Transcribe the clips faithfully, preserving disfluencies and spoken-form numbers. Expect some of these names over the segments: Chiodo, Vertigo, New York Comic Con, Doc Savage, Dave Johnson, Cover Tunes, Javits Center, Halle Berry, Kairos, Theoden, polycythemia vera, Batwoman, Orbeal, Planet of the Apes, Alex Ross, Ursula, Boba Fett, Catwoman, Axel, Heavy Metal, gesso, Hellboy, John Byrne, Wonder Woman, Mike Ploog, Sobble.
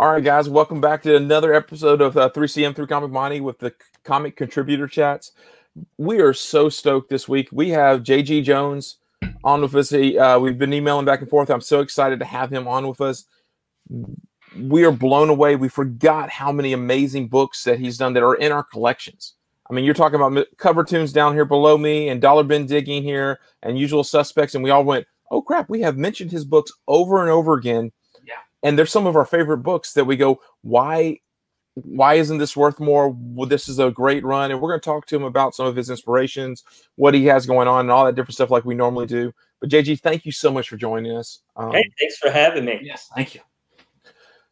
All right, guys, welcome back to another episode of uh, three C M three Comic Monty with the Comic Contributor Chats. We are so stoked this week. We have J G Jones on with us. He, uh, we've been emailing back and forth. I'm so excited to have him on with us. We are blown away. We forgot how many amazing books that he's done that are in our collections. I mean, you're talking about Cover Tunes down here below me and Dollar Bin Digging here and Usual Suspects, and we all went, oh, crap, we have mentioned his books over and over again. And there's some of our favorite books that we go, why, why isn't this worth more? Well, this is a great run. And we're going to talk to him about some of his inspirations, what he has going on, and all that different stuff like we normally do. But, J G, thank you so much for joining us. Um, hey, thanks for having me. Yes, thank you.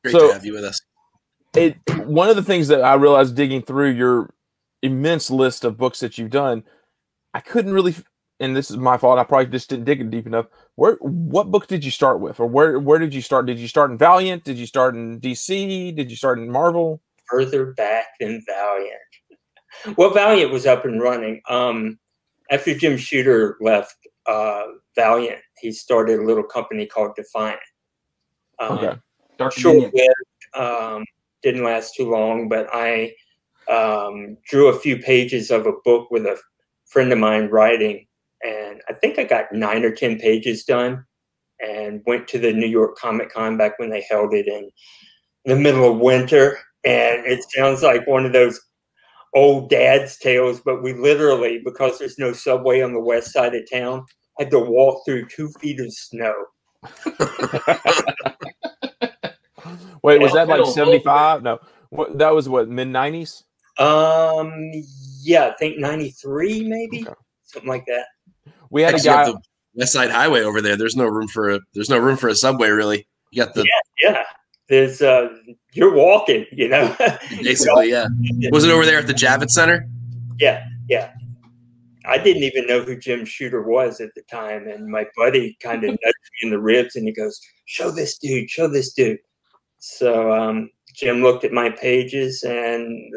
Great so, to have you with us. It, one of the things that I realized digging through your immense list of books that you've done, I couldn't really – and this is my fault, I probably just didn't dig it deep enough. Where, what book did you start with, or where, where did you start? Did you start in Valiant? Did you start in D C? Did you start in Marvel? Further back than Valiant. Well, Valiant was up and running. Um, after Jim Shooter left uh, Valiant, he started a little company called Defiant. Um, okay. Dark Dominion. Short-lived, um, didn't last too long, but I um, drew a few pages of a book with a friend of mine writing. And I think I got nine or ten pages done and went to the New York Comic Con back when they held it in the middle of winter. And it sounds like one of those old dad's tales, but we literally, because there's no subway on the west side of town, had to walk through two feet of snow. Wait, was that like seventy-five? No, what, that was what, mid nineties? Um, yeah, I think ninety-three maybe, okay. Something like that. We had Actually, a guy the West Side Highway over there. There's no room for a, there's no room for a subway really. You got the yeah, yeah. There's uh, you're walking, you know. Basically, yeah. Was it over there at the Javits Center? Yeah, yeah. I didn't even know who Jim Shooter was at the time, and my buddy kind of nudged me in the ribs, and he goes, "Show this dude, show this dude." So um, Jim looked at my pages, and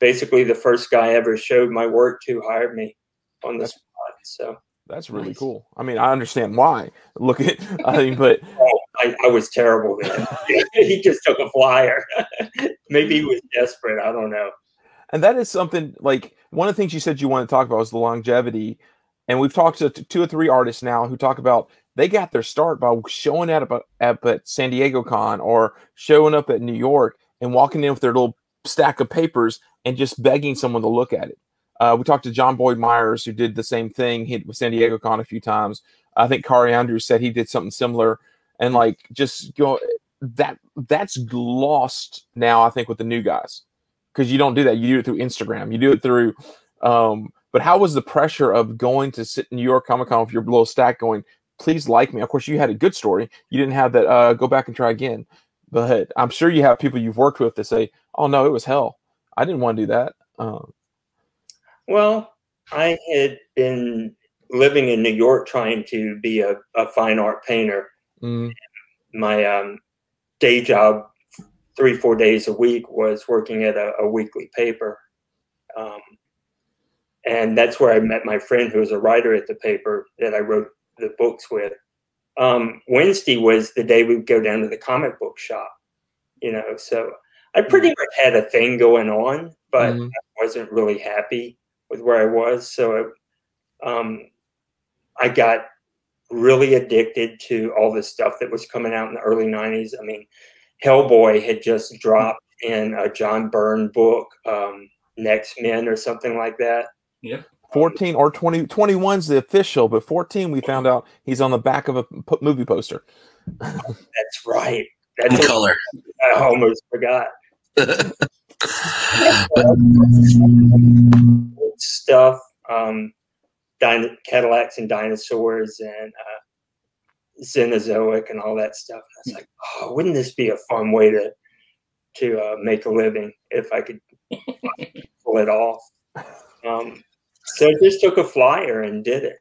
basically the first guy I ever showed my work to hired me on the spot. So. That's really nice. Cool. I mean, I understand why. Look at, I mean, but oh, I, I was terrible there. He just took a flyer. Maybe he was desperate. I don't know. And that is something like one of the things you said you want to talk about was the longevity. And we've talked to two or three artists now who talk about they got their start by showing up at, at, at San Diego Con or showing up at New York and walking in with their little stack of papers and just begging someone to look at it. Uh, we talked to John Boyd Myers, who did the same thing. He hit with San Diego Con a few times. I think Kari Andrews said he did something similar. And like, just go that that's lost now, I think, with the new guys, because you don't do that. You do it through Instagram. You do it through. Um, but how was the pressure of going to sit in New York Comic Con with your little stack going, please like me? Of course, you had a good story. You didn't have that. Uh, go back and try again. But I'm sure you have people you've worked with that say, oh, no, it was hell. I didn't want to do that. Um, Well, I had been living in New York trying to be a, a fine art painter. Mm. My um, day job, three, four days a week, was working at a, a weekly paper. Um, and that's where I met my friend who was a writer at the paper that I wrote the books with. Um, Wednesday was the day we'd go down to the comic book shop, you know. So I pretty much had a thing going on, but mm. I wasn't really happy with where I was. So it, um, I got really addicted to all the stuff that was coming out in the early nineties. I mean, Hellboy had just dropped in a John Byrne book, um, Next Men or something like that. Yeah. fourteen or twenty, twenty-one's the official, but fourteen we found out he's on the back of a movie poster. That's right. That's a color. I almost forgot. Stuff, um, Cadillacs and Dinosaurs and uh, Cenozoic and all that stuff. And I was like, oh, wouldn't this be a fun way to to uh, make a living if I could pull it off? Um, so I just took a flyer and did it.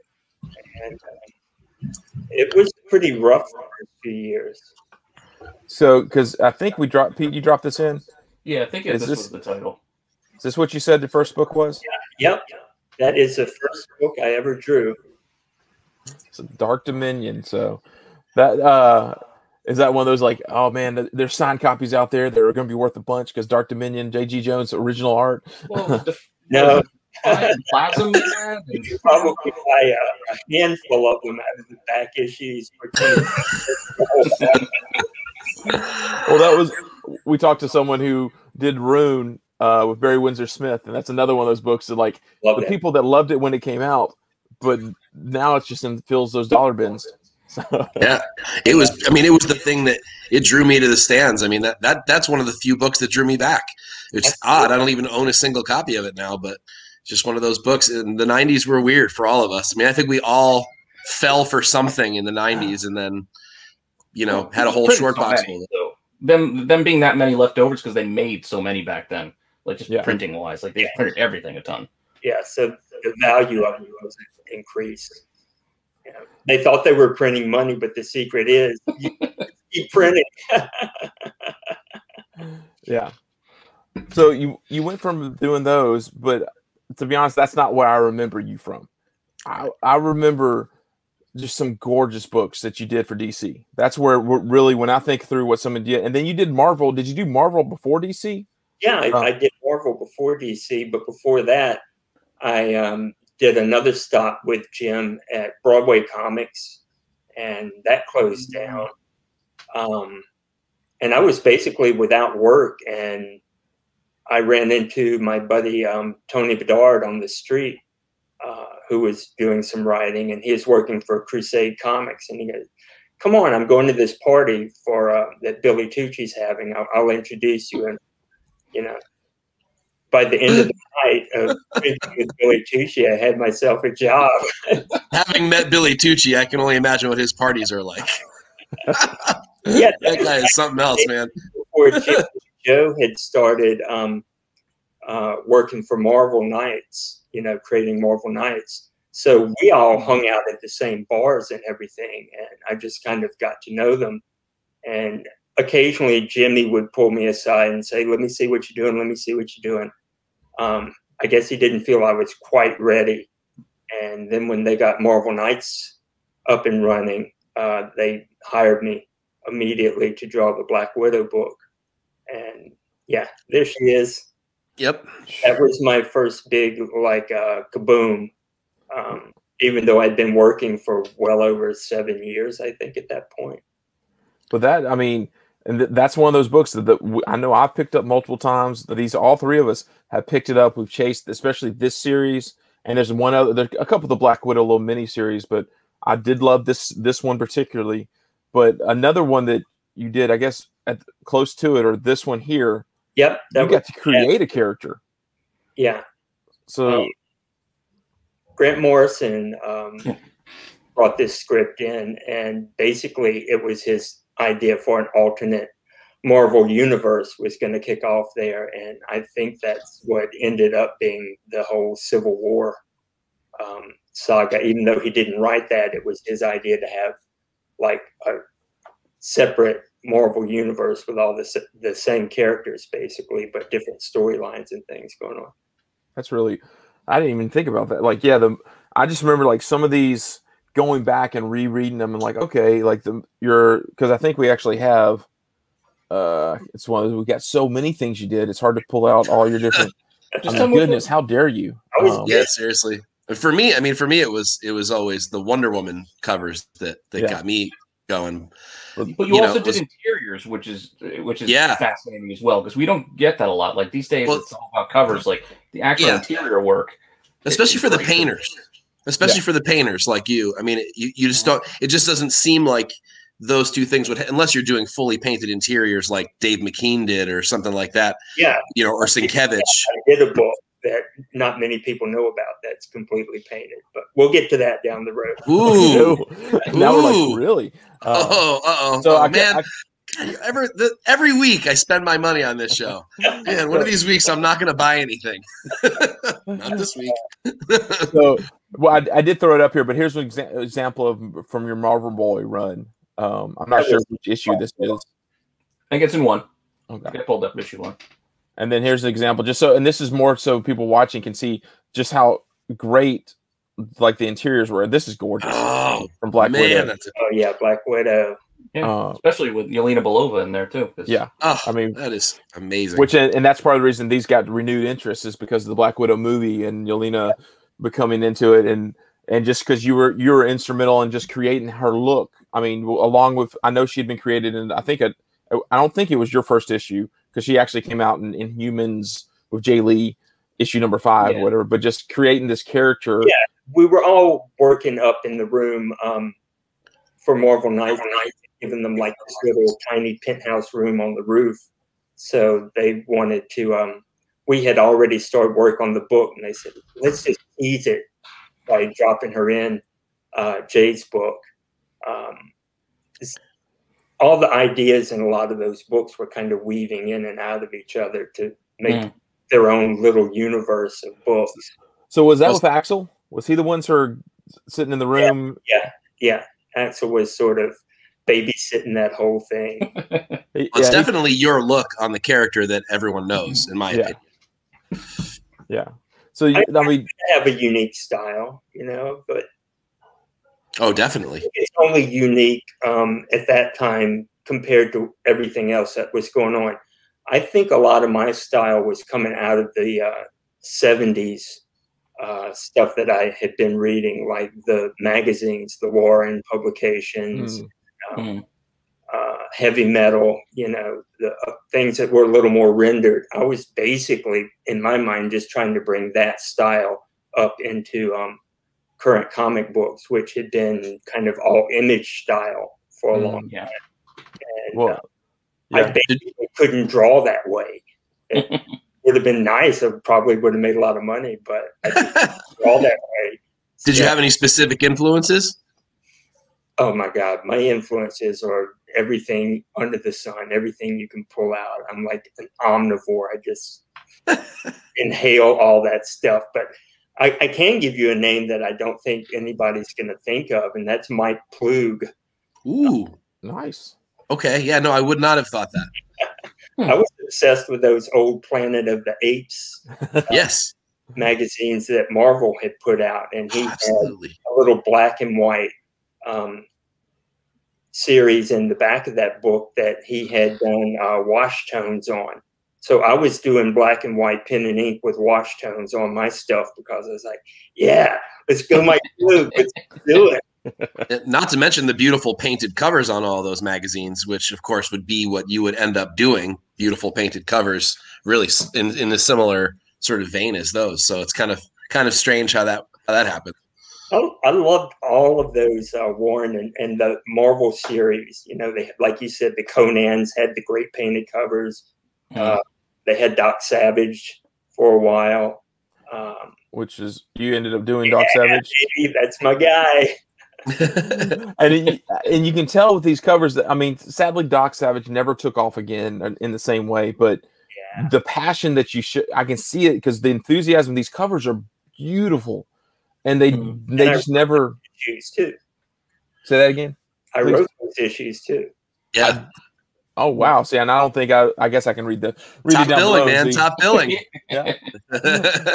And uh, it was pretty rough for a few years. So, because I think we dropped, Pete, you dropped this in? Yeah, I think it, this, this was the title. Is this what you said the first book was? Yeah, yep. That is the first book I ever drew. It's a Dark Dominion. So that uh, Is that one of those like, oh man, there's signed copies out there that are going to be worth a bunch because Dark Dominion, J G Jones, original art? Well, the, no. The plasm man, and you probably buy a handful of them out of the back issues. Well, that was, we talked to someone who did Rune uh, with Barry Windsor Smith, and that's another one of those books that like Love the that. people that loved it when it came out, but now it's just in fills those dollar bins. Yeah, it was, I mean, it was the thing that it drew me to the stands. I mean, that, that that's one of the few books that drew me back. It's that's odd. Cool. I don't even own a single copy of it now, but just one of those books. And the nineties were weird for all of us. I mean, I think we all fell for something in the nineties and then, you know, had a whole short box. Them, them being that many leftovers because they made so many back then, like just yeah. printing wise, like they yeah. printed everything a ton. Yeah, so the value of it was increased. You know, they thought they were printing money, but the secret is you keep printing. Yeah. So you you went from doing those, but to be honest, that's not where I remember you from. I, I remember just some gorgeous books that you did for D C. That's where really when I think through what someone did. And then you did Marvel. Did you do Marvel before D C? Yeah, I, um, I did Marvel before D C, but before that, I um, – did another stop with Jim at Broadway Comics, and that closed down. Um, and I was basically without work, and I ran into my buddy um, Tony Bedard on the street, uh, who was doing some writing, and he was working for Crusade Comics. And he goes, "Come on, I'm going to this party for uh, that Billy Tucci's having. I'll, I'll introduce you." And you know, by the end of the night of with Billy Tucci, I had myself a job. Having met Billy Tucci, I can only imagine what his parties are like. Yeah, that, that guy is something else, man. Before Jim, Joe had started um, uh, working for Marvel Knights, you know, creating Marvel Knights. So we all hung out at the same bars and everything, and I just kind of got to know them. And occasionally, Jimmy would pull me aside and say, "Let me see what you're doing. Let me see what you're doing." Um, I guess he didn't feel I was quite ready. And then when they got Marvel Knights up and running, uh, they hired me immediately to draw the Black Widow book. And yeah, there she is. Yep. That was my first big, like, uh, kaboom. Um, even though I'd been working for well over seven years, I think, at that point. But that, I mean, and th that's one of those books that, that w I know I've picked up multiple times. These, all three of us have picked it up. We've chased, especially this series. And there's one other, there, a couple of the Black Widow little mini series, but I did love this this one particularly. But another one that you did, I guess, at close to it, or this one here. Yep, that you got to create a character. Yeah. So um, Grant Morrison um, brought this script in, and basically it was his idea for an alternate Marvel universe was going to kick off there. And I think that's what ended up being the whole Civil War um, saga. Even though he didn't write that, it was his idea to have like a separate Marvel universe with all the, the same characters basically, but different storylines and things going on. That's really, I didn't even think about that. Like, yeah, the, I just remember like some of these, going back and rereading them and like, okay, like the, your, cause I think we actually have, uh, it's one of those, we've got so many things you did. It's hard to pull out all your different, just oh goodness, how dare you? I was, um, yeah, seriously. But for me, I mean, for me, it was, it was always the Wonder Woman covers that, that yeah. got me going. But you, you also know, did was, interiors, which is, which is yeah. fascinating as well. Cause we don't get that a lot. Like these days well, it's all about covers, like the actual yeah. interior work, especially for the painters. Especially yeah. for the painters like you. I mean, it, you, you just don't, it just doesn't seem like those two things would, unless you're doing fully painted interiors like Dave McKean did or something like that. Yeah. You know, or Sienkiewicz. Yeah, I did a book that not many people know about that's completely painted, but we'll get to that down the road. Ooh. So, now Ooh. We're like, really? Uh, oh, uh oh. So oh, I man. I, Every, the, every week I spend my money on this show. Man, one of these weeks I'm not going to buy anything. Not this week. So, well, I, I did throw it up here, but here's an exa example of from your Marvel Boy run. Um, I'm not that sure is, which issue this is. I think it's in one. Okay. I pulled up issue one. And then here's an example. Just so, and this is more so people watching can see just how great like the interiors were. This is gorgeous. Oh, from Black man, Widow. That's a, oh, yeah, Black Widow. Yeah, uh, especially with Yelena Belova in there too. Yeah, oh, I mean that is amazing. Which and that's part of the reason these got renewed interest is because of the Black Widow movie and Yelena becoming into it, and and just because you were you were instrumental in just creating her look. I mean, along with I know she had been created, and I think a, I don't think it was your first issue because she actually came out in, in Humans with Jay Lee issue number five, yeah. or whatever. But just creating this character. Yeah, we were all working up in the room um, for Marvel Knights. Giving them like this little tiny penthouse room on the roof, so they wanted to. Um, we had already started work on the book, and they said, "Let's just ease it by dropping her in uh, Jade's book." Um, all the ideas in a lot of those books were kind of weaving in and out of each other to make mm. their own little universe of books. So was that with Axel? Was he the ones who are sitting in the room? Yeah, yeah. yeah. Axel was sort of babysitting that whole thing. Well, it's yeah, definitely your look on the character that everyone knows, in my yeah. opinion. Yeah. So you, I, I mean, have a unique style, you know, but oh, definitely, it's only unique um, at that time compared to everything else that was going on. I think a lot of my style was coming out of the uh, seventies uh, stuff that I had been reading, like the magazines, the Warren publications. Mm. Um, uh, heavy metal, you know, the uh, things that were a little more rendered. I was basically, in my mind, just trying to bring that style up into um, current comic books, which had been kind of all image style for a mm, long yeah. time. And, well, uh, yeah. I basically couldn't draw that way. It would have been nice. I probably would have made a lot of money, but I couldn't draw that way. Did so, you have any specific influences? Oh my God, my influences are everything under the sun, everything you can pull out. I'm like an omnivore. I just inhale all that stuff. But I, I can give you a name that I don't think anybody's going to think of, and that's Mike Ploog. Ooh, um, nice. Okay, yeah, no, I would not have thought that. I was obsessed with those old Planet of the Apes. Uh, yes. Magazines that Marvel had put out, and he Absolutely. had a little black and white Um, series in the back of that book that he had done uh, wash tones on. So I was doing black and white pen and ink with wash tones on my stuff because I was like, yeah, let's go Mike Ploog, let's do it. Not to mention the beautiful painted covers on all those magazines, which of course would be what you would end up doing, beautiful painted covers, really in, in a similar sort of vein as those. So it's kind of kind of strange how that, how that happened. Oh, I loved all of those uh, Warren and, and the Marvel series. You know, they had, like you said, the Conans had the great painted covers. Mm. Uh, they had Doc Savage for a while. Um, Which is, you ended up doing yeah, Doc Savage? Baby, that's my guy. and, it, and you can tell with these covers that, I mean, sadly, Doc Savage never took off again in the same way. But yeah. the passion that you should, I can see it because the enthusiasm, these covers are beautiful. And they mm-hmm. they and just never issues too. Say that again. I Please. wrote those issues too. Yeah. Oh wow. See, and I don't think I. I guess I can read the read top it down billing, below, man. See. Top billing. yeah.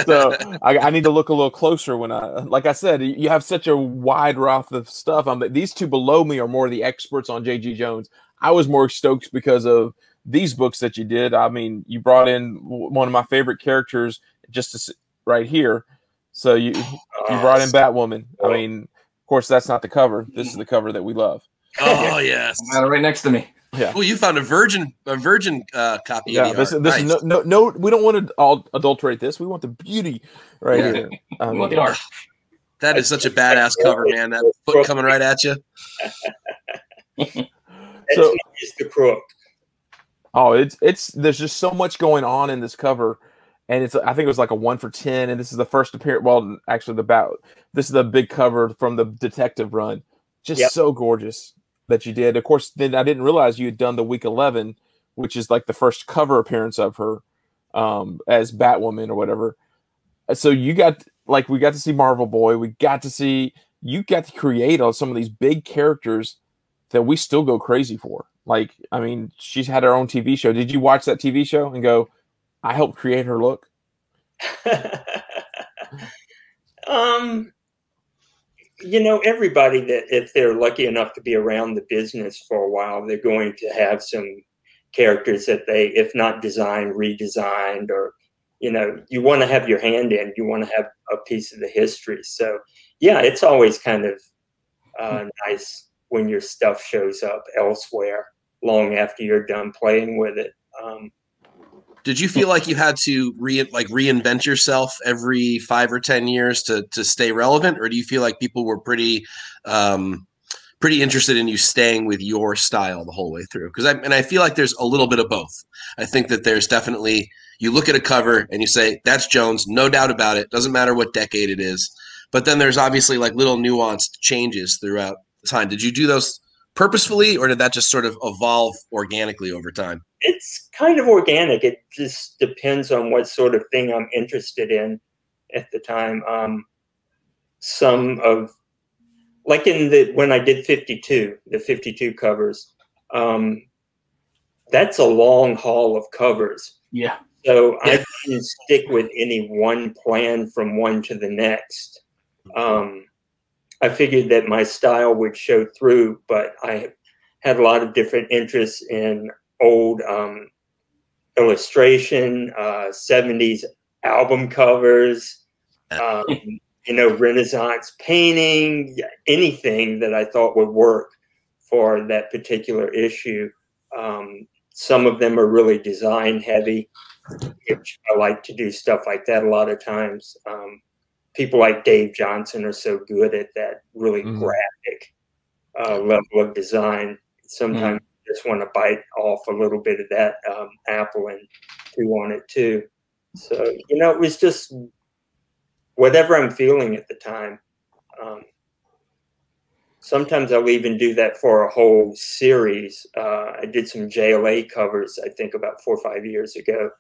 So I, I need to look a little closer when I. Like I said, you have such a wide raft of stuff. I'm these two below me are more the experts on J G Jones. I was more stoked because of these books that you did. I mean, you brought in one of my favorite characters just to, right here. So you you brought in Batwoman. I mean, of course, that's not the cover. This is the cover that we love. Oh yes, right next to me. Yeah. Well, you found a virgin a virgin uh, copy. Yeah, of the this, art. this nice. is no, no no. We don't want to all adulterate this. We want the beauty right yeah. here. Um, we want the art. That is such a badass cover, man. That foot coming right at you. So it's the crook. Oh, it's it's. There's just so much going on in this cover. And it's, I think it was like a one for ten, and this is the first appearance. Well, actually, the bat. This is the big cover from the detective run. Just yep. so gorgeous that you did. Of course, then I didn't realize you had done the week eleven, which is like the first cover appearance of her um, as Batwoman or whatever. So you got like we got to see Marvel Boy. We got to see you got to create on some of these big characters that we still go crazy for. Like, I mean, she's had her own T V show. Did you watch that T V show and go? I helped create her look. um, you know, everybody that, if they're lucky enough to be around the business for a while, they're going to have some characters that they, if not designed, redesigned, or, you know, you want to have your hand in, you want to have a piece of the history. So yeah, it's always kind of uh, nice when your stuff shows up elsewhere long after you're done playing with it. Um, Did you feel like you had to re like reinvent yourself every five or ten years to to stay relevant, or do you feel like people were pretty um, pretty interested in you staying with your style the whole way through? Because I and I feel like there's a little bit of both. I think that there's definitely, you look at a cover and you say that's Jones, no doubt about it. Doesn't matter what decade it is. But then there's obviously like little nuanced changes throughout time. Did you do those purposefully, or did that just sort of evolve organically over time? It's kind of organic. It just depends on what sort of thing I'm interested in at the time. Um, some of, like in the, when I did fifty-two, the fifty-two covers, um, that's a long haul of covers. Yeah. So yeah. I didn't stick with any one plan from one to the next. Um, I figured that my style would show through, but I had a lot of different interests in old um, illustration, uh, seventies album covers, um, you know, Renaissance painting, anything that I thought would work for that particular issue. Um, some of them are really design heavy, which I like to do stuff like that a lot of times. Um, people like Dave Johnson are so good at that really mm. graphic uh, level of design. Sometimes mm. just want to bite off a little bit of that um, apple and chew on it too. So, you know, it was just whatever I'm feeling at the time. Um, sometimes I'll even do that for a whole series. Uh, I did some J L A covers, I think about four or five years ago.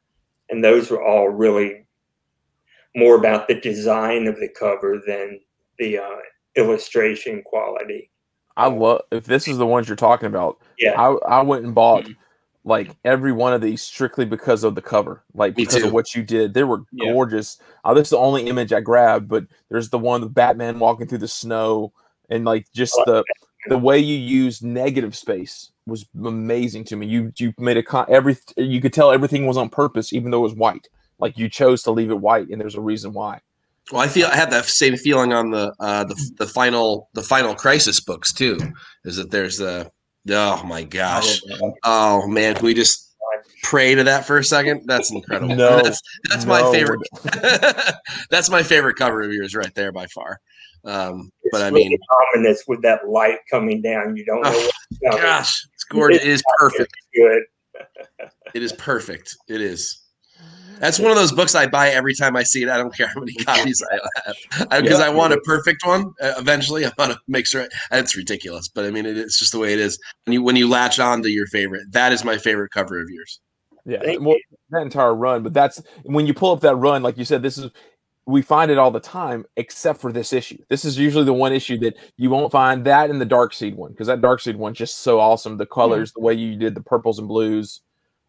And those were all really more about the design of the cover than the uh, illustration quality. I love, if this is the ones you're talking about, yeah. I, I went and bought mm-hmm. like every one of these strictly because of the cover, like Me because too. of what you did. They were yeah. gorgeous. Uh, this is the only image I grabbed, but there's the one with Batman walking through the snow, and like just the that. the way you used negative space was amazing to me. You you made a con every you could tell everything was on purpose, even though it was white. Like you chose to leave it white, and there's a reason why. Well, I feel I have that same feeling on the uh, the the final the final Crisis books too. Is that there's the oh my gosh, oh man, can we just pray to that for a second? That's incredible. No, that's that's no. my favorite. That's my favorite cover of yours right there by far. Um, it's but I really mean, ominous with that light coming down. You don't know. Oh, what's gosh, it's gorgeous. It is perfect. Good. It is perfect. It is. That's one of those books I buy every time I see it. I don't care how many copies I have because I, yeah, I want a perfect one. Uh, eventually, I want to make sure. I, it's ridiculous, but I mean, it, it's just the way it is. When you when you latch on to your favorite, that is my favorite cover of yours. Yeah, well, that entire run. But that's when you pull up that run, like you said. This is we find it all the time, except for this issue. This is usually the one issue that you won't find that in the Darkseid one, because that Darkseid one's just so awesome. The colors, mm-hmm. the way you did the purples and blues.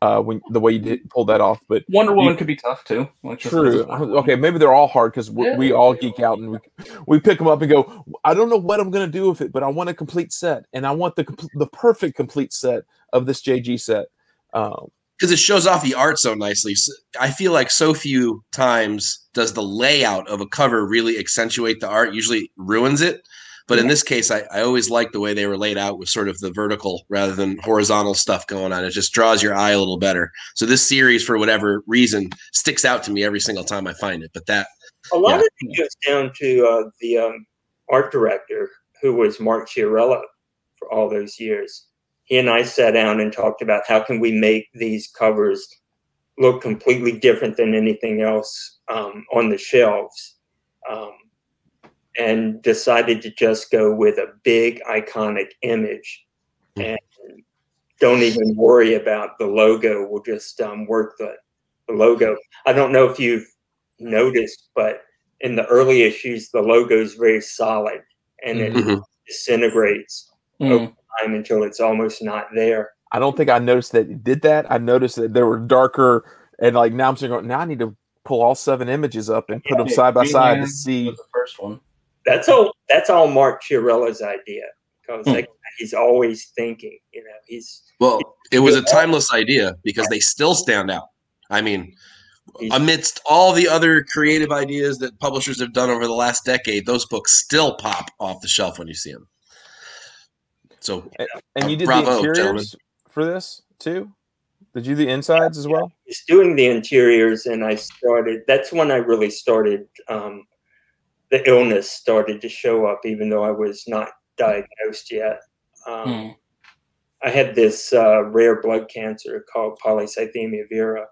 Uh, when the way you did pull that off, but Wonder Woman you, could be tough too. Like true. Okay, maybe they're all hard because we, yeah, we all geek out and we we pick them up and go. I don't know what I'm gonna do with it, but I want a complete set, and I want the the perfect complete set of this J G set because um, it shows off the art so nicely. So I feel like so few times does the layout of a cover really accentuate the art. Usually ruins it. But in this case, I, I always like the way they were laid out with sort of the vertical rather than horizontal stuff going on. It just draws your eye a little better. So this series, for whatever reason, sticks out to me every single time I find it. But that a lot yeah. of it goes down to uh, the um, art director, who was Mark Chiarello for all those years. He and I sat down and talked about how can we make these covers look completely different than anything else um, on the shelves. Um, and decided to just go with a big iconic image and don't even worry about the logo. We'll just um, work the, the logo. I don't know if you've noticed, but in the early issues, the logo is very solid and it mm-hmm. disintegrates mm-hmm. over time until it's almost not there. I don't think I noticed that it did that. I noticed that they were darker and like now I'm saying, now I need to pull all seven images up and put yeah, them side by side to see the first one. That's all. That's all Mark Chiarella's idea, because mm. like, he's always thinking. You know, he's well. He's, it was a timeless idea because they still stand out. I mean, amidst all the other creative ideas that publishers have done over the last decade, those books still pop off the shelf when you see them. So, and, and you did bravo, the interiors gentlemen. for this too. Did you do the insides as well? I was doing the interiors, and I started. That's when I really started. Um, the illness started to show up, even though I was not diagnosed yet. Um, mm. I had this uh, rare blood cancer called polycythemia vera.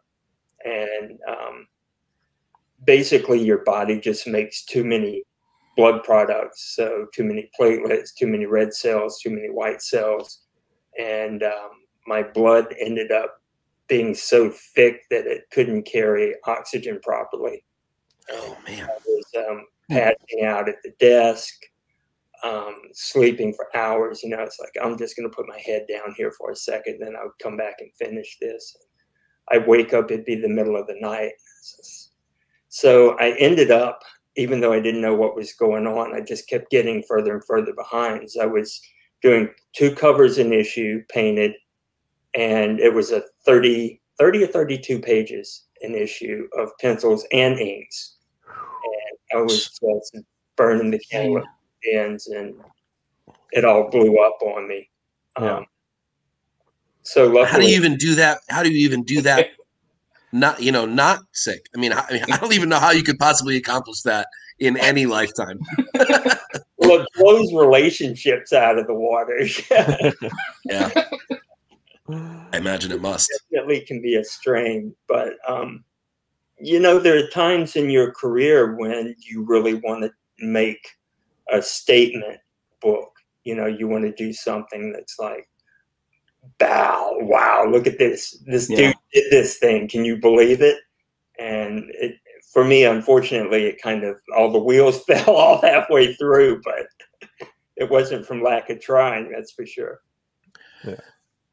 And um, basically your body just makes too many blood products. So too many platelets, too many red cells, too many white cells. And um, my blood ended up being so thick that it couldn't carry oxygen properly. Oh, man. I was um, passing out at the desk, um, sleeping for hours. You know, it's like, I'm just going to put my head down here for a second, then I'll come back and finish this. I wake up, it'd be the middle of the night. So I ended up, even though I didn't know what was going on, I just kept getting further and further behind. So I was doing two covers an issue painted, and it was a thirty, thirty or thirty-two pages an issue of pencils and inks. And I was just burning the candle at the ends, and it all blew up on me. Yeah. Um, So luckily, how do you even do that? How do you even do that? Not, you know, not sick. I mean, I, I mean, I don't even know how you could possibly accomplish that in any lifetime. Well, blows relationships out of the water. Yeah, I imagine it must. It definitely can be a strain, but um, you know, there are times in your career when you really want to make a statement book. You know, you want to do something that's like, Bow, wow, look at this. This yeah. dude did this thing. Can you believe it? And it, for me, unfortunately, it kind of, all the wheels fell off halfway through, but it wasn't from lack of trying, that's for sure. Yeah.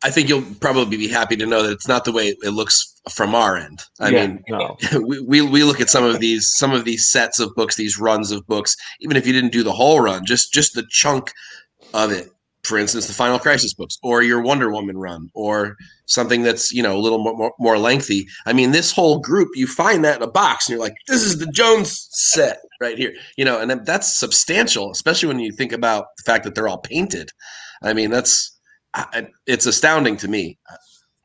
I think you'll probably be happy to know that it's not the way it looks from our end. I yeah, mean, no. we, we, we look at some of these, some of these sets of books, these runs of books, even if you didn't do the whole run, just, just the chunk of it. For instance, the Final Crisis books, or your Wonder Woman run, or something that's, you know, a little more, more lengthy. I mean, this whole group, you find that in a box, and you're like, this is the Jones set right here, you know, and that's substantial, especially when you think about the fact that they're all painted. I mean, that's, I, it's astounding to me.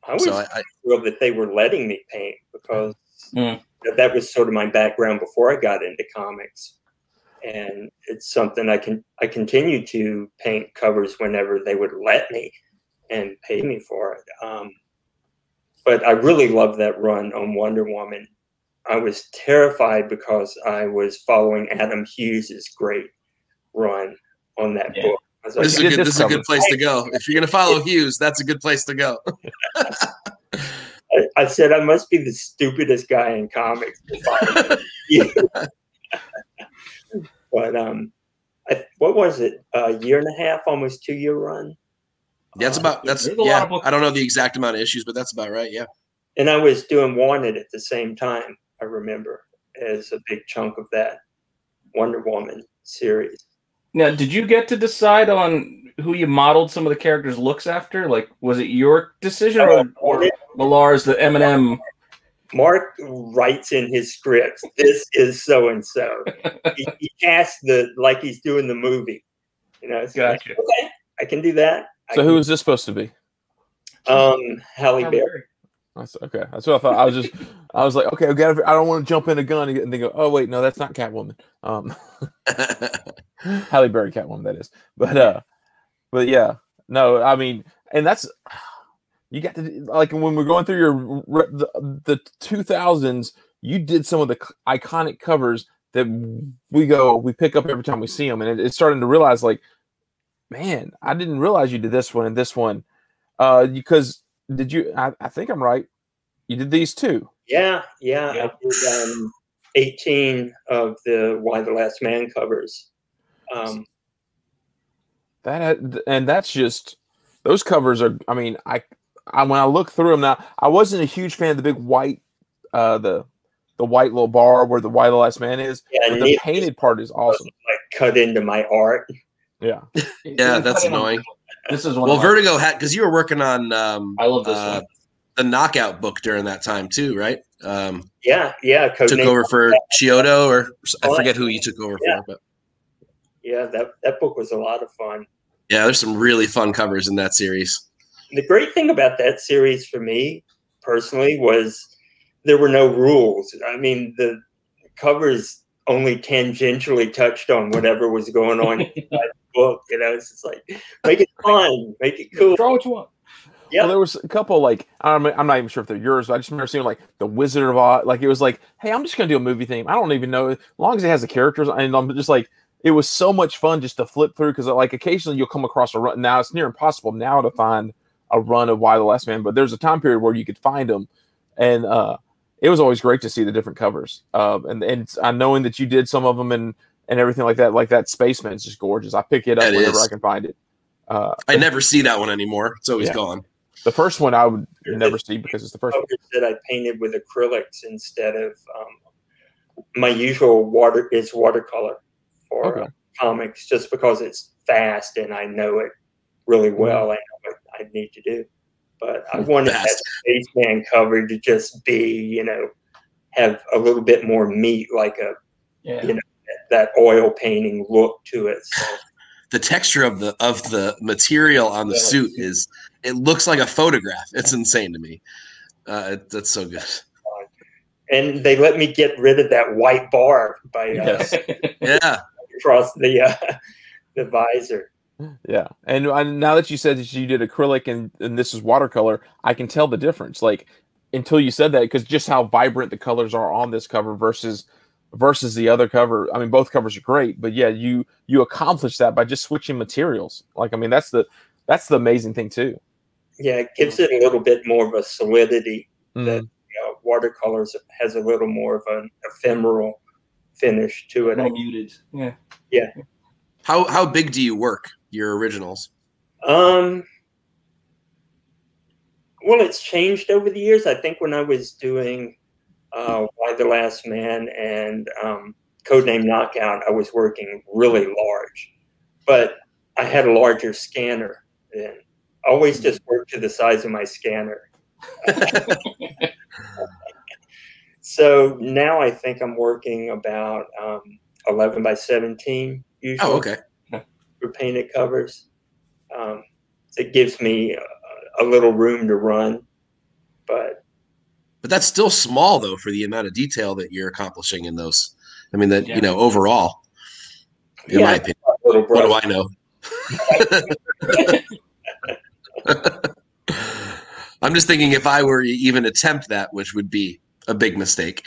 I was so thrilled that they were letting me paint, because mm. that was sort of my background before I got into comics. And it's something I can I continue to paint covers whenever they would let me and pay me for it. Um, but I really loved that run on Wonder Woman. I was terrified because I was following Adam Hughes's great run on that yeah. book. I was like, this is a good, this is a good place to go. If you're going to follow Hughes, that's a good place to go. I, I said I must be the stupidest guy in comics to follow Hughes. But um, I, what was it? A year and a half, almost two year run. That's um, about that's yeah. I don't know the exact amount of issues, but that's about right. Yeah. And I was doing Wanted at the same time. I remember as a big chunk of that Wonder Woman series. Now, did you get to decide on who you modeled some of the characters' looks after? Like, was it your decision uh, or, or Millar's? The M and M. Mark writes in his scripts, this is so and so. He, he casts the, like he's doing the movie. You know, it's gotcha. Like, okay, I can do that. I so, who is this supposed to be? Um, Halle Berry. That's okay. That's what I thought. I was just, I was like, okay, I gotta, I don't want to jump in a gun and they go, oh wait, no, that's not Catwoman. Um, Halle Berry, Catwoman, that is. But, uh, but yeah, no, I mean, and that's. You got to, like, when we're going through your the, the two thousands, you did some of the iconic covers that we go, we pick up every time we see them. And it, it's starting to realize, like, man, I didn't realize you did this one and this one. Uh, because did you, I, I think I'm right, you did these two. Yeah, yeah. yeah. I did um, eighteen of the Y the Last Man covers. Um, that, and that's just, those covers are, I mean, I, I, when I look through them now, I wasn't a huge fan of the big white, uh, the the white little bar where the Y the Last Man is. Yeah, but the painted part is awesome. Like cut into my art. Yeah. Yeah, that's annoying. This is one well, Vertigo had, because you were working on um, I love this uh, one. The Knockout book during that time too, right? Um, yeah, yeah. Code took over for Chiodo, or I forget who you took over yeah. for. But. Yeah, that, that book was a lot of fun. Yeah, there's some really fun covers in that series. The great thing about that series for me personally was there were no rules. I mean, the covers only tangentially touched on whatever was going on in the book. You know, it's just like, make it fun, make it cool. Draw what you want. Yeah, well, there was a couple, like, I'm, I'm not even sure if they're yours, but I just remember seeing, like, The Wizard of Oz. Like, it was like, hey, I'm just going to do a movie theme. I don't even know. As long as it has the characters, and I'm just like, it was so much fun just to flip through, because, like, occasionally you'll come across a run. Now, it's near impossible now to find a run of Y the Last Man, but there's a time period where you could find them, and uh, it was always great to see the different covers. Uh, and and uh, knowing that you did some of them and, and everything like that, like that Spaceman is just gorgeous. I pick it up that whenever is. I can find it. Uh, I never see that one anymore. It's always yeah. gone. The first one I would never see because it's the first one that I painted with acrylics instead of um, my usual water is watercolor for okay. uh, comics, just because it's fast and I know it really well. Mm-hmm. I know what I need to do, but I wanted fast. that Spaceman cover to just be, you know, have a little bit more meat, like a yeah. you know that oil painting look to it. So. The texture of the of the material on the yeah. suit is. It looks like a photograph. It's insane to me. Uh, it, that's so good. And they let me get rid of that white bar by uh, yes. yeah across the uh, the visor. Yeah, and I, now that you said that you did acrylic and and this is watercolor, I can tell the difference. Like until you said that, because just how vibrant the colors are on this cover versus versus the other cover. I mean, both covers are great, but yeah, you you accomplish that by just switching materials. Like I mean, that's the that's the amazing thing too. Yeah, it gives it a little bit more of a solidity mm. that you know, watercolors has a little more of an ephemeral finish to it. More muted. Yeah. Yeah. How how big do you work your originals? Um well, it's changed over the years. I think when I was doing uh Y the Last Man and um Codename Knockout, I was working really large. But I had a larger scanner then. I always just work to the size of my scanner. So now I think I'm working about um, eleven by seventeen usually. Oh, okay. For painted covers. Um, it gives me a, a little room to run. But but that's still small, though, for the amount of detail that you're accomplishing in those. I mean, that yeah. you know, overall, in yeah, my opinion. What do I know? I'm just thinking if I were to even attempt that, which would be a big mistake,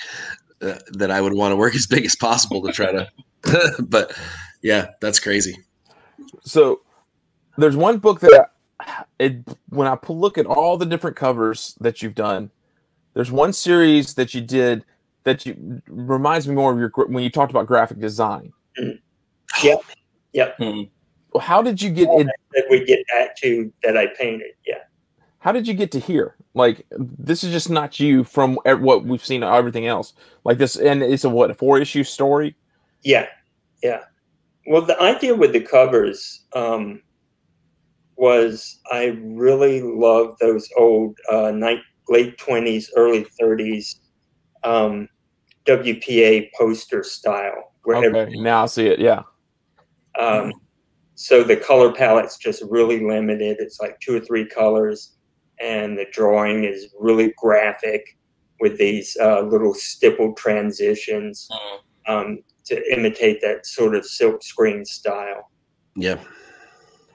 uh, that I would want to work as big as possible to try to but yeah, that's crazy. So there's one book that I, it, when I look at all the different covers that you've done, there's one series that you did that you reminds me more of your when you talked about graphic design. Mm. Yeah. Yep. Hmm. How did you get it? That we get back to that I painted. Yeah. How did you get to here? Like, this is just not you from what we've seen, everything else like this. And it's a, what, a four issue story? Yeah. Yeah. Well, the idea with the covers um, was I really loved those old uh, night, late twenties, early thirties um, W P A poster style. Okay. Now I see it. Yeah. Um, so the color palette's just really limited. It's like two or three colors, and the drawing is really graphic with these uh, little stippled transitions um, to imitate that sort of silk screen style. Yeah.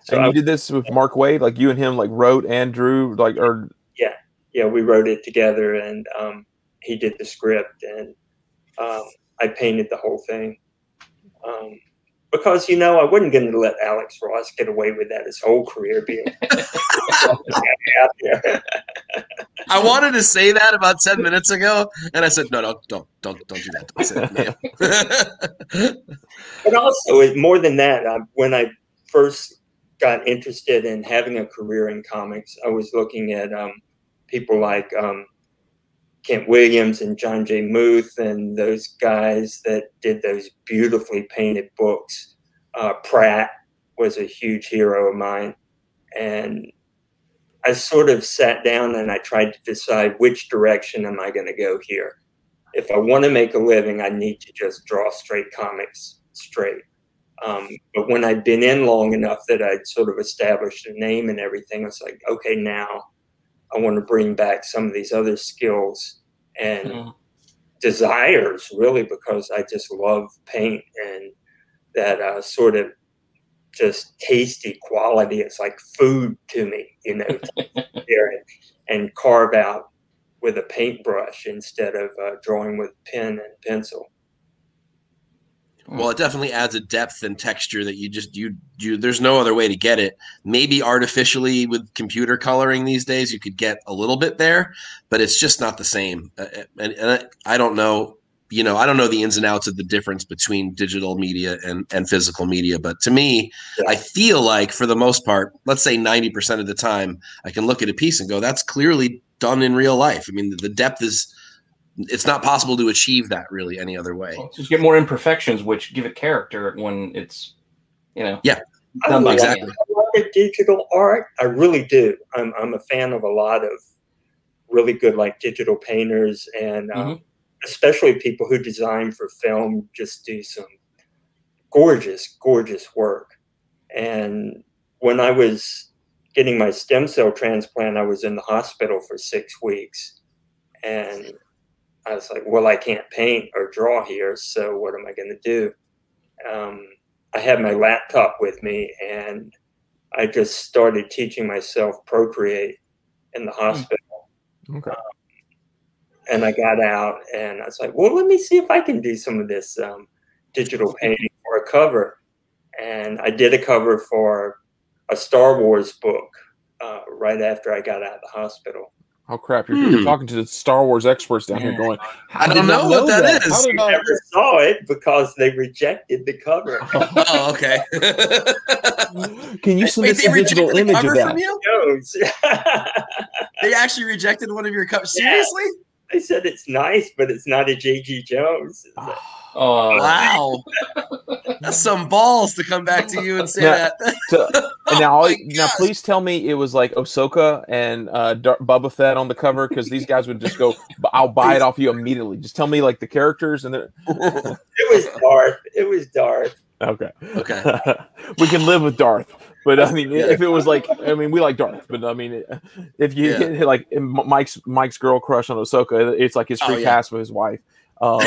So and you I, did this with Mark Wade, like you and him, like wrote and drew, like or yeah, yeah, we wrote it together, and um, he did the script, and um, I painted the whole thing. Um, Because, you know, I wasn't going to let Alex Ross get away with that his whole career being out there. I wanted to say that about ten minutes ago, and I said, no, no, don't, don't, don't do that. Don't say that. But also, more than that, I, when I first got interested in having a career in comics, I was looking at um, people like um, Kent Williams and John J. Muth and those guys that did those beautifully painted books Uh, Pratt was a huge hero of mine. And I sort of sat down and I tried to decide which direction am I going to go here. If I want to make a living, I need to just draw straight comics straight. Um, but when I'd been in long enough that I'd sort of established a name and everything, I was like, okay, now I want to bring back some of these other skills and mm. desires, really, because I just love paint and that uh, sort of just tasty quality. It's like food to me, you know, to and carve out with a paintbrush instead of uh, drawing with pen and pencil. Well, it definitely adds a depth and texture that you just you you. There's no other way to get it. Maybe artificially with computer coloring these days, you could get a little bit there, but it's just not the same. And, and I, I don't know, you know, I don't know the ins and outs of the difference between digital media and and physical media. But to me, yeah. I feel like for the most part, let's say ninety percent of the time, I can look at a piece and go, "That's clearly done in real life." I mean, the, the depth is. It's not possible to achieve that really any other way. Well, just get more imperfections, which give it character when it's, you know. Yeah, done by exactly. That. I love the digital art. I really do. I'm, I'm a fan of a lot of really good like digital painters and um, mm-hmm. especially people who design for film just do some gorgeous, gorgeous work. And when I was getting my stem cell transplant, I was in the hospital for six weeks and I was like, well, I can't paint or draw here, so what am I going to do? Um, I had my laptop with me, and I just started teaching myself Procreate in the hospital. Okay. Um, and I got out, and I was like, well, let me see if I can do some of this um, digital painting for a cover. And I did a cover for a Star Wars book uh, right after I got out of the hospital. Oh crap! You're, hmm. you're talking to the Star Wars experts down here, going, "I don't know what that, that is." I never know? saw it because they rejected the cover. Oh, okay. Can you submit a digital image of that? They actually rejected one of your covers. Seriously? Yeah. They said it's nice, but it's not a J G Jones. Oh, wow! That's some balls to come back to you and say now, that. to, and now, oh now, please tell me it was like Ahsoka and uh, Boba Fett on the cover because these guys would just go, "I'll buy it off you immediately." Just tell me like the characters and the. It was Darth. It was Darth. Okay. Okay. We can live with Darth. But I mean, if it was like, I mean, we like Darth, but I mean, if you yeah. hit like Mike's Mike's girl crush on Ahsoka, it's like his free oh, yeah. pass with his wife, um,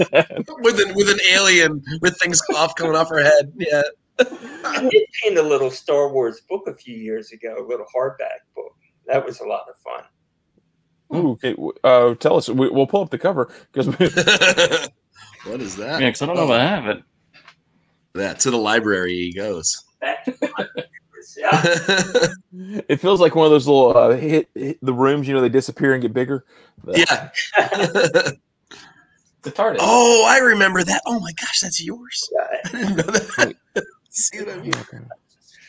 with an with an alien with things off coming off her head. Yeah, I did paint a little Star Wars book a few years ago, a little hardback book. That was a lot of fun. Ooh, okay, uh, tell us. We, we'll pull up the cover because what is that? Yeah, because I don't know if I have it. That to the library he goes. It feels like one of those little uh, hit, hit the rooms, you know, they disappear and get bigger. Yeah. The TARDIS. Oh, I remember that. Oh my gosh, that's yours. Yeah. I didn't know that. See what I mean?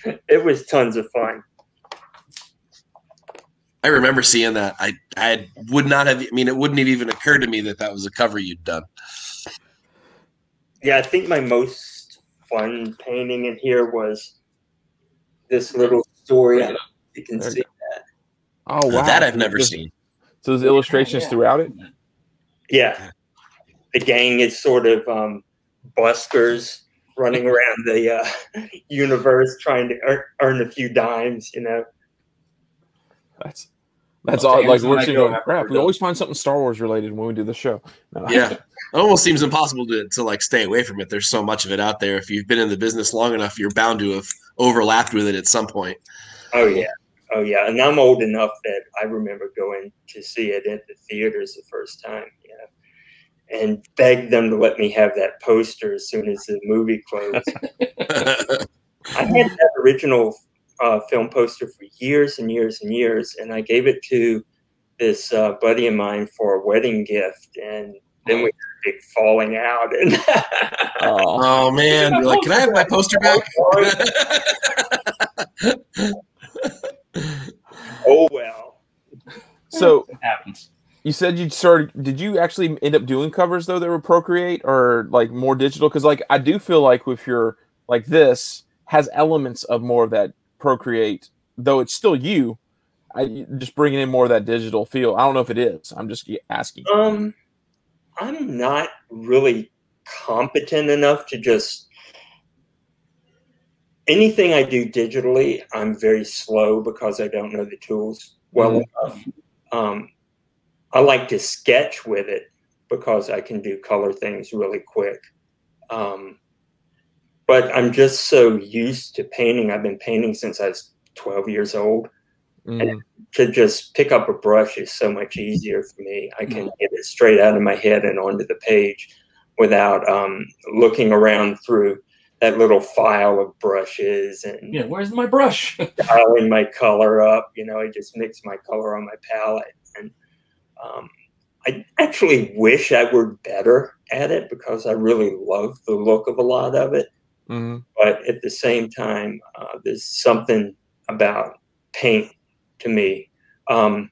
Okay. It was tons of fun. I remember seeing that. I I would not have. I mean, it wouldn't have even occurred to me that that was a cover you'd done. Yeah, I think my most fun painting in here was this little story. I don't know if you can see that. Oh wow, that I've never seen. So there's illustrations yeah. throughout it. Yeah, the gang is sort of um, buskers running around the uh, universe trying to earn, earn a few dimes. You know, that's that's well, all. Like we're just going crap. We always find something Star Wars related when we do the show. No. Yeah. It almost seems impossible to, to like stay away from it. There's so much of it out there. If you've been in the business long enough, you're bound to have overlapped with it at some point. Oh yeah. Oh yeah. And I'm old enough that I remember going to see it at the theaters the first time. Yeah. And begged them to let me have that poster as soon as the movie closed. I had that original uh, film poster for years and years and years. And I gave it to this uh, buddy of mine for a wedding gift. And then we had a big falling out. And oh, oh, man. You're like, can I have my poster back? Oh, well. So it happens. You said you started – did you actually end up doing covers, though, that were Procreate or, like, more digital? Because, like, I do feel like if you're like this has elements of more of that Procreate, though it's still you. I just bringing in more of that digital feel. I don't know if it is. I'm just asking. Um, I'm not really competent enough to just anything I do digitally. I'm very slow because I don't know the tools well enough. Um, I like to sketch with it because I can do color things really quick. Um, but I'm just so used to painting. I've been painting since I was twelve years old. Mm. And to just pick up a brush is so much easier for me. I can mm. get it straight out of my head and onto the page without um, looking around through that little file of brushes and yeah, where's my brush? Dialing my color up. You know, I just mix my color on my palette. And um, I actually wish I were better at it because I really love the look of a lot of it. Mm-hmm. But at the same time, uh, there's something about paint to me. Um,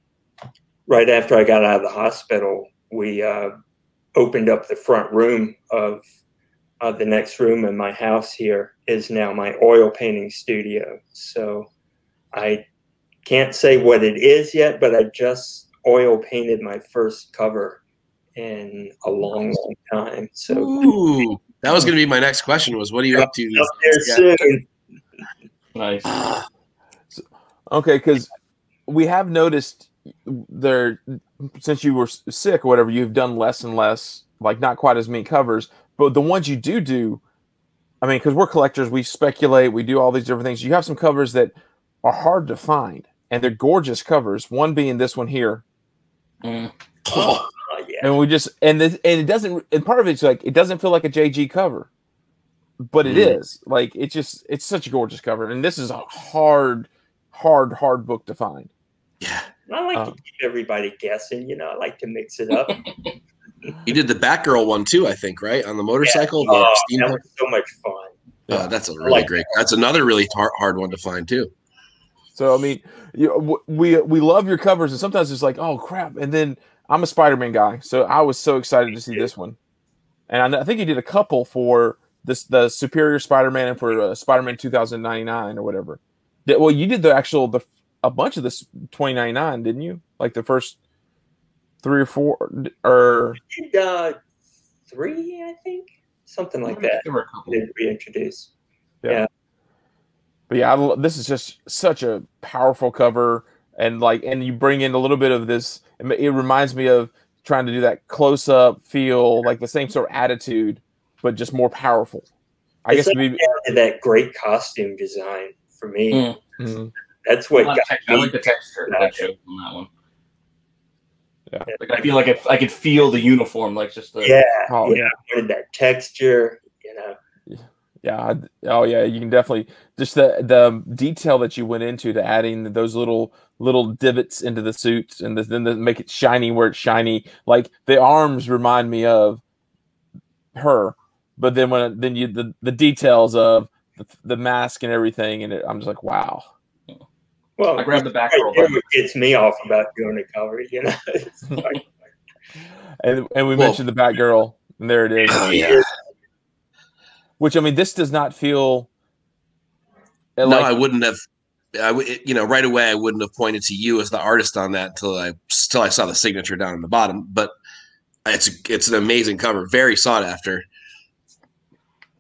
right after I got out of the hospital, we uh, opened up the front room of uh, the next room in my house here is now my oil painting studio. So I can't say what it is yet, but I just oil painted my first cover in a long, long time. So ooh, that was going to be my next question was, what are you up to? Up there soon. Nice. Okay, because we have noticed there, since you were sick or whatever, you've done less and less, like not quite as many covers, but the ones you do do, I mean, because we're collectors, we speculate, we do all these different things. You have some covers that are hard to find, and they're gorgeous covers, one being this one here. Mm. Oh, yeah. And we just, and, this, and it doesn't, and part of it's like, it doesn't feel like a J G cover, but it mm. is. Like, it just, it's such a gorgeous cover, and this is a hard, hard, hard book to find. Yeah. I like um, to keep everybody guessing, you know, I like to mix it up. You did the Batgirl one too, I think, right? On the motorcycle. Yeah. Oh, the that was so much fun. Yeah, uh, that's a really like great, that. that's another really hard, hard one to find too. So, I mean, you, we, we love your covers and sometimes it's like, oh crap. And then I'm a Spider-Man guy. So I was so excited Me to see too. this one. And I, I think you did a couple for this, the Superior Spider-Man and for uh, Spider-Man two thousand ninety-nine or whatever. Well, you did the actual the a bunch of this twenty ninety-nine, didn't you? Like the first three or four, or I did, uh, three, I think, something like that. There were a couple. Did reintroduce, yeah. yeah. But yeah, I, this is just such a powerful cover, and like, and you bring in a little bit of this. It reminds me of trying to do that close up feel, yeah. like the same sort of attitude, but just more powerful. I it's guess like maybe that great costume design. For me, mm-hmm. that's what got me. I like the texture that I chose on that one. Yeah, like I feel like I, I could feel the uniform, like just the yeah, oh, yeah, that texture, you know. Yeah, oh yeah, you can definitely just the the detail that you went into to adding those little little divots into the suits and then the, make it shiny where it's shiny. Like the arms remind me of her, but then when then you the, the details of. The, the mask and everything, and it, I'm just like, wow. Well, I grabbed the back roll. It gets me off about doing a cover, you know. like, and and we well, mentioned the Batgirl, and there it is. Oh, yeah. Which I mean, this does not feel. No, like, I wouldn't have. I w you know right away I wouldn't have pointed to you as the artist on that until I till I saw the signature down in the bottom. But it's it's an amazing cover, very sought after.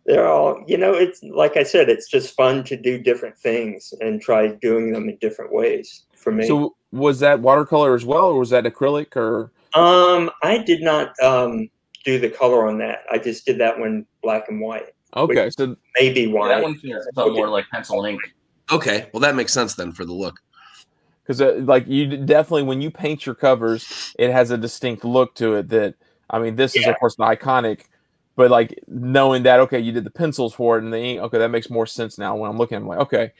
They're all, you know, it's like I said, it's just fun to do different things and try doing them in different ways for me. So was that watercolor as well, or was that acrylic or? Um, I did not um, do the color on that. I just did that one black and white. Okay. So maybe white. That one here felt more like pencil ink. Okay. Well, that makes sense then for the look. Because uh, like you definitely, when you paint your covers, it has a distinct look to it that, I mean, this yeah. is of course an iconic. But like knowing that, okay, you did the pencils for it and the ink, okay, that makes more sense now. When I'm looking, I'm like, okay,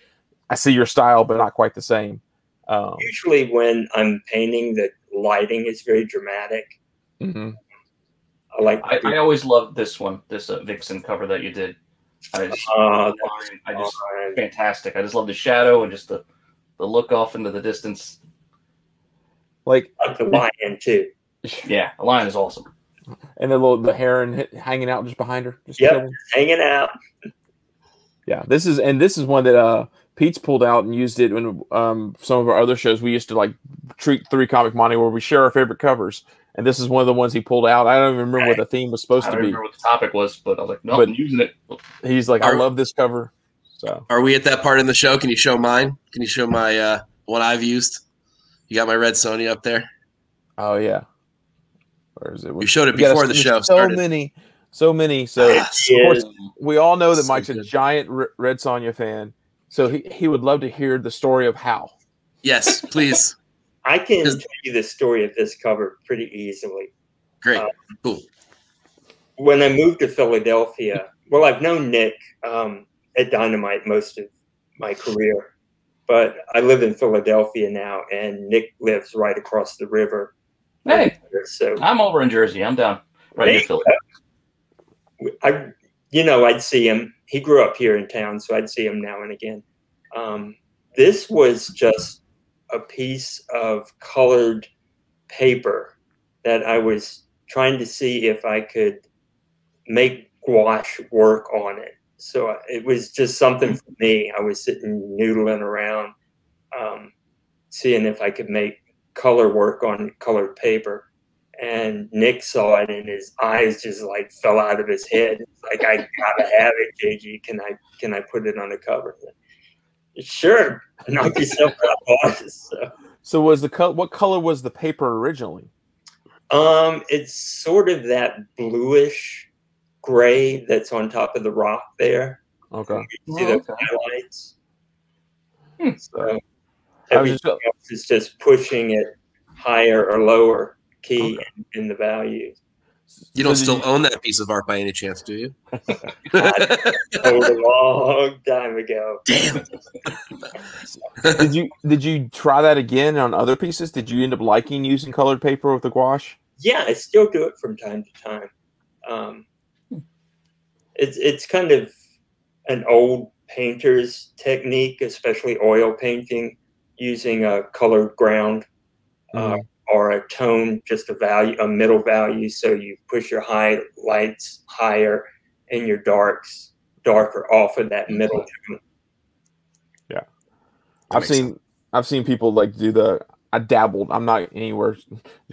I see your style, but not quite the same. Um, Usually, when I'm painting, the lighting is very dramatic. Mm-hmm. I like. I, I always loved this one, this uh, Vixen cover that you did. I just, uh, I just right. fantastic. I just love the shadow and just the the look off into the distance. Like, like the lion too. Yeah, the lion is awesome. And the little the heron hanging out just behind her. Just yep, hanging out. Yeah, this is and this is one that uh, Pete's pulled out and used it when um, some of our other shows. We used to like treat three comic money where we share our favorite covers, and this is one of the ones he pulled out. I don't even remember I, what the theme was supposed I don't to be. Remember what the topic was, but I was like, no, nope, I'm using it. He's like, are, I love this cover. So, are we at that part in the show? Can you show mine? Can you show my uh, one I've used? You got my Red Sonja up there. Oh yeah, where is it? We showed it before the show started. So many. So many. So of course, we all know that Mike's a giant Red Sonja fan. So he, he would love to hear the story of how. Yes, please. I can tell you the story of this cover pretty easily. Great. Um, cool. When I moved to Philadelphia, well, I've known Nick um, at Dynamite most of my career, but I live in Philadelphia now, and Nick lives right across the river. Hey, so I'm over in Jersey. I'm down right near Philly. I, you know, I'd see him. He grew up here in town, so I'd see him now and again. Um, this was just a piece of colored paper that I was trying to see if I could make gouache work on it. So it was just something for me. I was sitting noodling around, um, seeing if I could make color work on colored paper. And Nick saw it, and his eyes just like fell out of his head. Like, I gotta have it, J G. Can I can I put it on the cover? Like, sure, knock yourself out. So, so was the co what color was the paper originally? Um, it's sort of that bluish gray that's on top of the rock there. Okay, you see oh, the highlights. Okay. Hmm. So everything just else is just pushing it higher or lower. Key okay. in, in the value. You don't so still you, own that piece of art by any chance, do you? I sold a long time ago. Damn. did you did you try that again on other pieces? Did you end up liking using colored paper with the gouache? Yeah, I still do it from time to time. Um, it's it's kind of an old painter's technique, especially oil painting, using a colored ground. Mm. Uh, or a tone, just a value, a middle value. So you push your highlights higher and your darks darker off of that middle tone. Yeah. That I've seen, sense. I've seen people like do the, I dabbled, I'm not anywhere,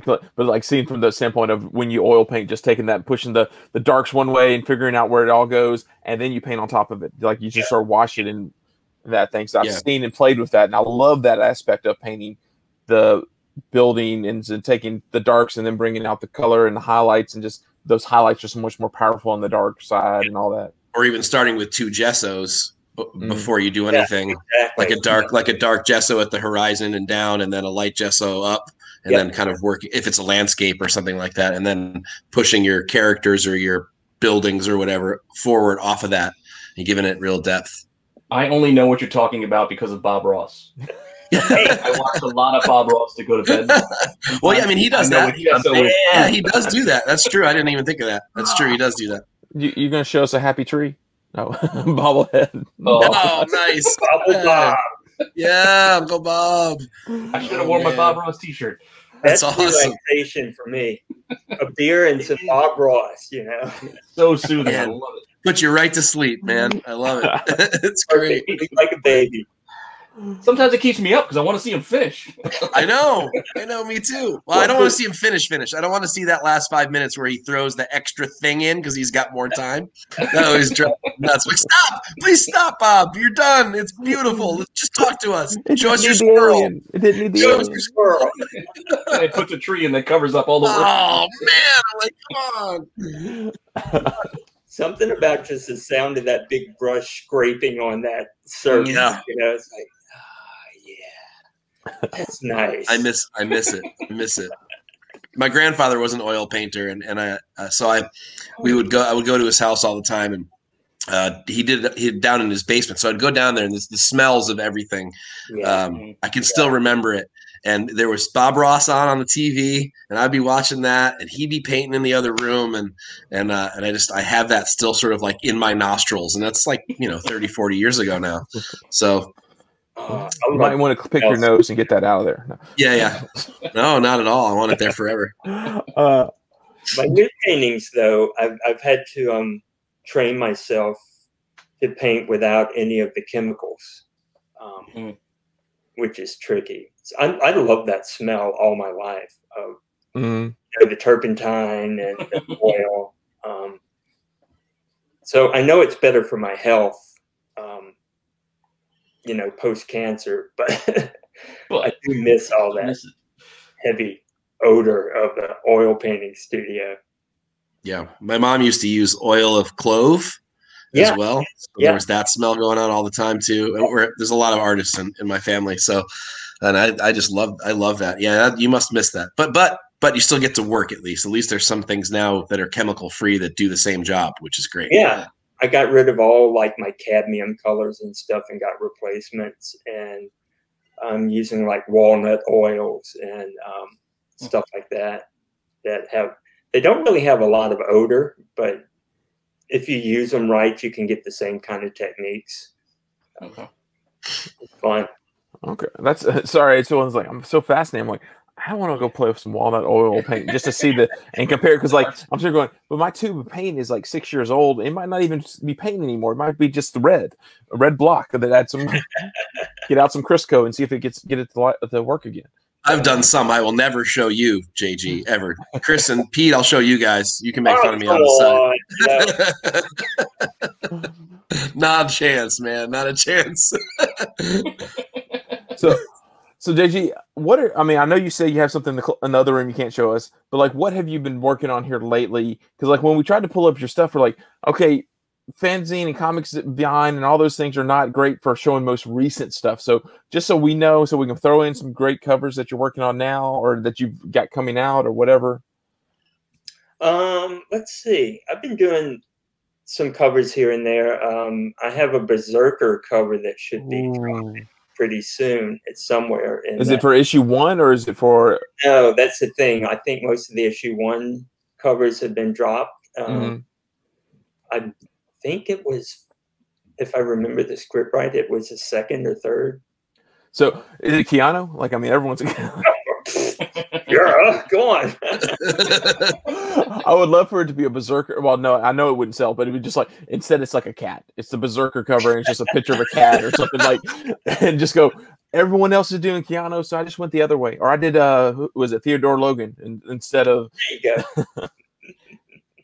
but like seen from the standpoint of when you oil paint, just taking that, pushing the, the darks one way and figuring out where it all goes. And then you paint on top of it. Like you just yeah. start washing and that thing. So I've yeah. seen and played with that. And I love that aspect of painting the, building and, and taking the darks and then bringing out the color and the highlights, and just those highlights are so much more powerful on the dark side and all that. Or even starting with two gessos b mm. before you do anything, yeah, exactly. like a dark, like a dark gesso at the horizon and down, and then a light gesso up, and yeah. then kind of working if it's a landscape or something like that, and then pushing your characters or your buildings or whatever forward off of that and giving it real depth. I only know what you're talking about because of Bob Ross. Hey, I watched a lot of Bob Ross to go to bed. Well, yeah, I mean, he does that. He does, yeah, he does do that. That's true. I didn't even think of that. That's true. He does do that. You, you're going to show us a happy tree? No, bobblehead. Oh, oh nice. Bobble Bob. Yeah, Uncle Bob. I should have worn oh, my Bob Ross T-shirt. That's, That's awesome. Relaxation for me. A beer and some Bob Ross, you know. So soothing. Man, I love it. Put you right to sleep, man. I love it. It's great. Like a baby. Sometimes it keeps me up because I want to see him finish. I know. I know. Me too. Well, I don't want to see him finish, finish. I don't want to see that last five minutes where he throws the extra thing in because he's got more time. No, he's driving nuts. Like, stop. Please stop, Bob. You're done. It's beautiful. Just talk to us. Show us your squirrel. It didn't need the Show us your squirrel. And it puts a tree and that covers up all the work. Oh, man. I'm like, come on. Something about just the sound of that big brush scraping on that surface. Yeah. You know, it's like, that's nice. I miss, I miss it. I miss it. My grandfather was an oil painter, and and I uh, so I, we would go. I would go to his house all the time, and uh, he did he did down in his basement. So I'd go down there, and the, the smells of everything. Yeah. Um, I can yeah. still remember it. And there was Bob Ross on on the T V, and I'd be watching that, and he'd be painting in the other room, and and uh, and I just I have that still sort of like in my nostrils, and that's like you know thirty, forty years ago now. So. Uh, you might want to pick your nose and get that out of there. No. Yeah, yeah. No, not at all. I want it there forever. Uh, my new paintings, though, I've, I've had to um, train myself to paint without any of the chemicals, um, mm. which is tricky. So I, I love that smell all my life of mm. you know, the turpentine and the oil. Um, so I know it's better for my health, um, you know, post-cancer, but well, I do miss all that miss heavy odor of the oil painting studio. Yeah. My mom used to use oil of clove as yeah. well. So yeah. There was that smell going on all the time too. And we're, there's a lot of artists in, in my family. So, and I, I just love, I love that. Yeah. You must miss that, but, but, but you still get to work at least. At least there's some things now that are chemical free that do the same job, which is great. Yeah. I got rid of all like my cadmium colors and stuff and got replacements, and I'm using like walnut oils and um, stuff like that that have, they don't really have a lot of odor, but if you use them right, you can get the same kind of techniques. Okay. It's fun. Okay. That's uh, sorry. It's one's like, I'm so fascinated. I'm like, I want to go play with some walnut oil paint just to see the and compare. Because like I'm sure going, but my tube of paint is like six years old. It might not even be paint anymore. It might be just the red, a red block that adds some. Get out some Crisco and see if it gets get it to, to work again. I've done some. I will never show you, J G, ever. Chris and Pete, I'll show you guys. You can make oh, fun of me on the side. No. Not a chance, man. Not a chance. so, so J G, what are? I mean, I know you say you have something in the, in the other room you can't show us, but like, what have you been working on here lately? Because like when we tried to pull up your stuff, we're like, okay, fanzine and comics behind and all those things are not great for showing most recent stuff. So just so we know, so we can throw in some great covers that you're working on now or that you've got coming out or whatever. Um, let's see. I've been doing some covers here and there. Um, I have a Berserker cover that should be Ooh. dropping pretty soon. It's somewhere. In is that. It for issue one or is it for? No, that's the thing. I think most of the issue one covers have been dropped. Um, mm-hmm. I think it was, if I remember the script right, it was a second or third. So is it Keanu? Like, I mean, everyone's yeah, go on. I would love for it to be a Berserker. Well, no, I know it wouldn't sell, but it would just like, instead it's like a cat. It's the Berserker cover and it's just a picture of a cat or something like, and just go, everyone else is doing Keanu, so I just went the other way. Or I did, uh, was it Theodore Logan in, instead of... There you go.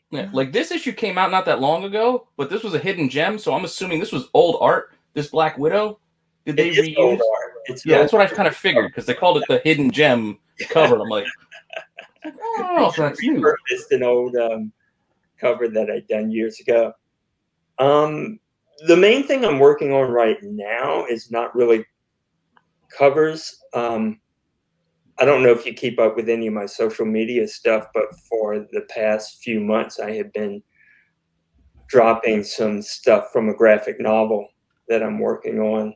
Yeah, like this issue came out not that long ago, but this was a hidden gem, so I'm assuming this was old art. This Black Widow, did they it reuse? Old art. It's yeah, old that's what I kind of figured because they called it the hidden gem cover. I'm like, oh, that's new. It's an old um, cover that I'd done years ago. Um, the main thing I'm working on right now is not really covers. Um, I don't know if you keep up with any of my social media stuff, but for the past few months, I have been dropping some stuff from a graphic novel that I'm working on.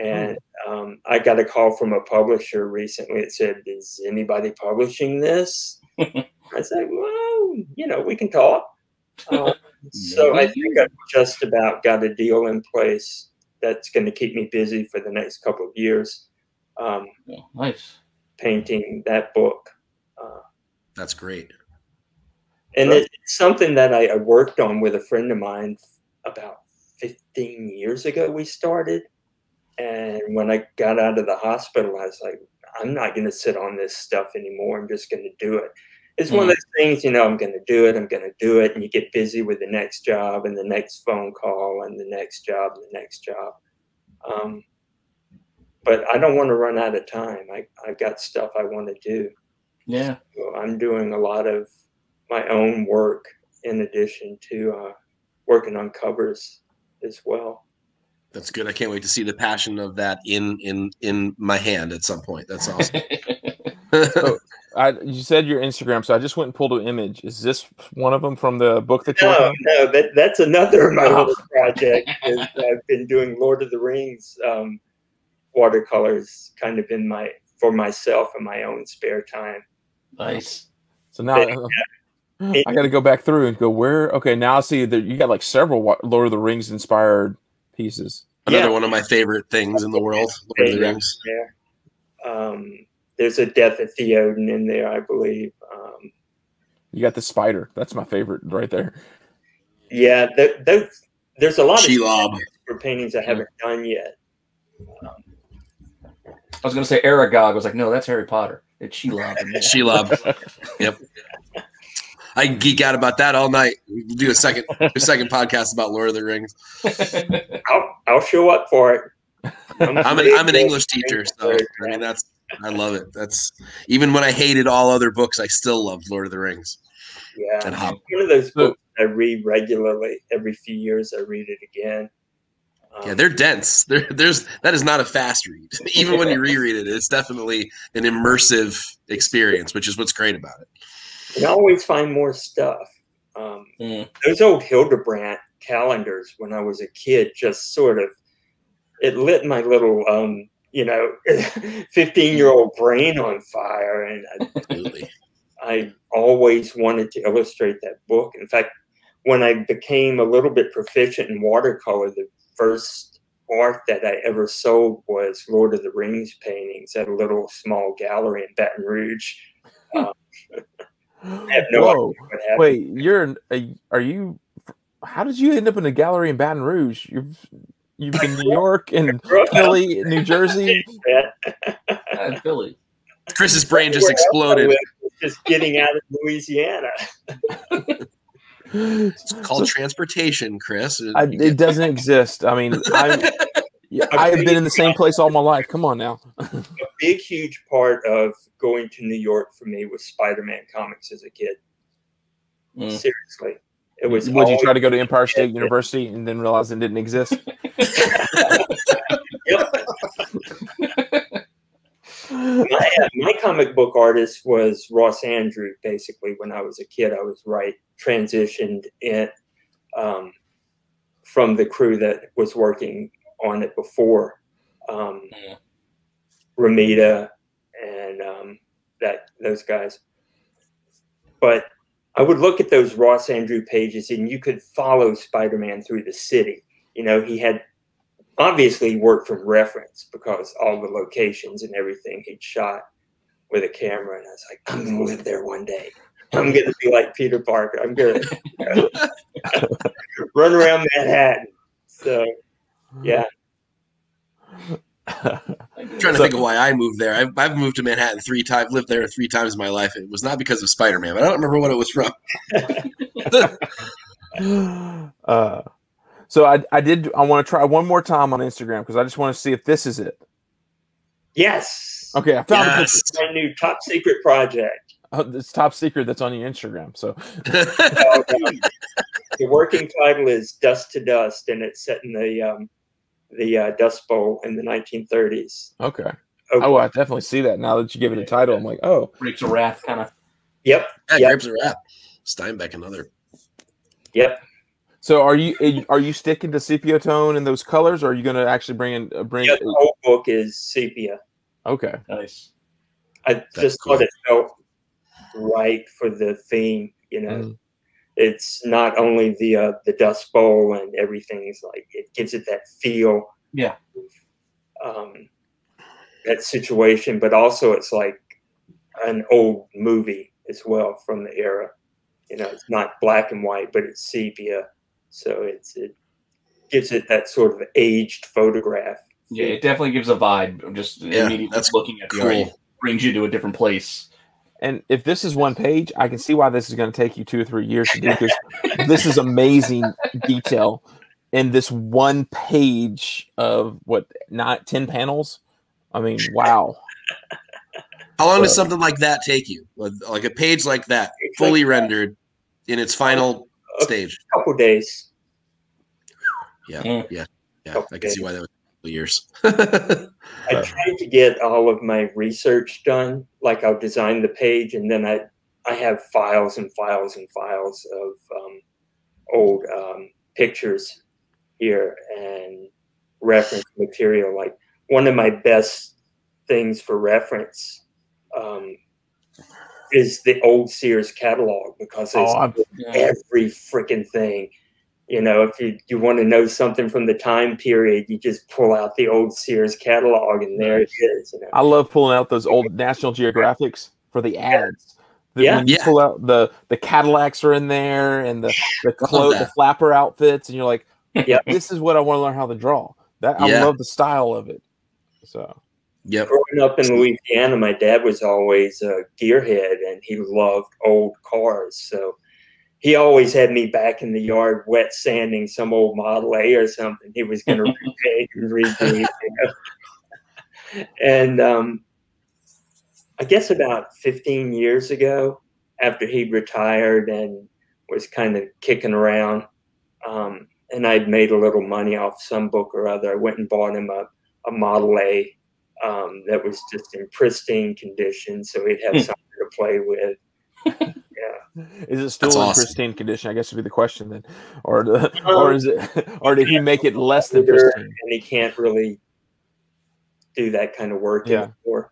And um, I got a call from a publisher recently. It said, is anybody publishing this? I said, well, you know, we can talk. Um, so I think I've just about got a deal in place that's going to keep me busy for the next couple of years. Um, yeah, nice. Painting that book. Uh, That's great. And it's something that I, I worked on with a friend of mine about fifteen years ago we started. And when I got out of the hospital, I was like, I'm not going to sit on this stuff anymore. I'm just going to do it. It's mm. one of those things, you know, I'm going to do it. I'm going to do it. And you get busy with the next job and the next phone call and the next job and the next job. Um, But I don't want to run out of time. I, I've got stuff I want to do. Yeah. So I'm doing a lot of my own work in addition to uh, working on covers as well. That's good. I can't wait to see the passion of that in in, in my hand at some point. That's awesome. So, I, you said your Instagram, so I just went and pulled an image. Is this one of them from the book that you're No, no that, that's another of my oh. project. I've been doing Lord of the Rings um watercolors kind of in my for myself in my own spare time. Nice. So now uh, I got to go back through and go where. Okay, now I see that you got like several Lord of the Rings inspired pieces. Another yeah. one of my favorite things in the world. Lord of the Rings. Yeah. Um, there's a Death of Theoden in there, I believe. Um, you got the spider. That's my favorite right there. Yeah. Th those There's a lot of for paintings I haven't yeah. done yet. Um, I was going to say Aragog. I was like, no, that's Harry Potter. It's Shelob. It's Shelob. Yep. I can geek out about that all night. We'll do a second a second podcast about Lord of the Rings. I'll, I'll show up for it. I'm, I'm, an, I'm an English teacher, so I mean that's I love it. That's even when I hated all other books, I still loved Lord of the Rings. Yeah, and Hobbit. One of those books I read regularly. Every few years, I read it again. Um, yeah, they're dense. They're, there's that is not a fast read. Even when you reread it, it's definitely an immersive experience, which is what's great about it. You always find more stuff. Um, mm. Those old Hildebrandt calendars when I was a kid just sort of, it lit my little, um, you know, fifteen-year-old brain on fire. And I, Absolutely. I always wanted to illustrate that book. In fact, when I became a little bit proficient in watercolor, the first art that I ever sold was Lord of the Rings paintings at a little small gallery in Baton Rouge. Um, I have no Whoa. idea what happened. Wait, you're a, are you? How did you end up in a gallery in Baton Rouge? You've you've been New York and Philly, New Jersey, and Philly. Chris's brain just exploded. Just getting out of Louisiana. It's called so, transportation, Chris. I, it doesn't exist. I mean, I I have been in the same place all my life. Come on now. A big, huge part of going to New York for me was Spider-Man comics as a kid. Mm. Seriously, it was. Would you try to go to Empire State University and then realize it didn't exist? my, my comic book artist was Ross Andrew. Basically, when I was a kid, I was right transitioned in um, from the crew that was working on it before, um, yeah. Ramita. And um, that those guys. But I would look at those Ross Andrew pages, and you could follow Spider-Man through the city. You know, he had obviously worked from reference because all the locations and everything he'd shot with a camera. And I was like, I'm going to live there one day. I'm going to be like Peter Parker. I'm going to you know, run around Manhattan. So, yeah. I'm trying to so, think of why I moved there. I've, I've moved to Manhattan three times, lived there three times in my life. It was not because of Spider-Man, but I don't remember what it was from. uh, so I, I did. I want to try one more time on Instagram because I just want to see if this is it. Yes. Okay, I found yes. This is my new top secret project. Oh, it's top secret. That's on your Instagram. So the working title is "Dust to Dust," and it's set in the. Um, the uh, Dust Bowl in the nineteen thirties. Okay. okay. Oh, I definitely see that now that you give it a title. I'm like, oh. Grapes of Wrath, kind of. Yep. Yeah, yep. Grapes of Wrath. Steinbeck, another. Yep. So are you are you sticking to sepia tone and those colors, or are you going to actually bring in uh, – bring? Yeah, the whole book is sepia. Okay. Nice. I That's just cool. thought it felt right for the theme, you know. Mm. It's not only the uh, the Dust Bowl and everything's like it gives it that feel, yeah, um, that situation, but also it's like an old movie as well from the era. You know, it's not black and white, but it's sepia, so it's it gives it that sort of aged photograph. Yeah, feel. It definitely gives a vibe. Just yeah, immediately that's looking at cool. It brings you to a different place. And if this is one page, I can see why this is going to take you two or three years to do because this is amazing detail in this one page of what not ten panels. I mean, wow! How long so, does something like that take you? Like a page like that, fully rendered in its final a stage? A couple days. Yeah, yeah, yeah. yeah. I can see why that would. Years. I try to get all of my research done. Like I'll design the page, and then I I have files and files and files of um, old um, pictures here and reference material. Like one of my best things for reference um, is the old Sears catalog because it's oh, every freaking thing. You know, if you, you want to know something from the time period, you just pull out the old Sears catalog, and there it is. You know? I love pulling out those old National Geographics for the ads. The, yeah, when you yeah. pull out the the Cadillacs are in there, and the the, clo the flapper outfits, and you're like, Yeah, this is what I want to learn how to draw. That I yeah. love the style of it. So, yeah. Growing up in Louisiana, my dad was always a gearhead, and he loved old cars. So he always had me back in the yard, wet sanding some old Model A or something. He was going to repaint and redo. You know? And um, I guess about fifteen years ago, after he retired and was kind of kicking around, um, and I'd made a little money off some book or other, I went and bought him a, a Model A um, that was just in pristine condition, so he'd have something to play with. Yeah, is it still That's in awesome. pristine condition? I guess would be the question then, or the, um, or is it, or did he make it less than pristine? And he can't really do that kind of work yeah. anymore.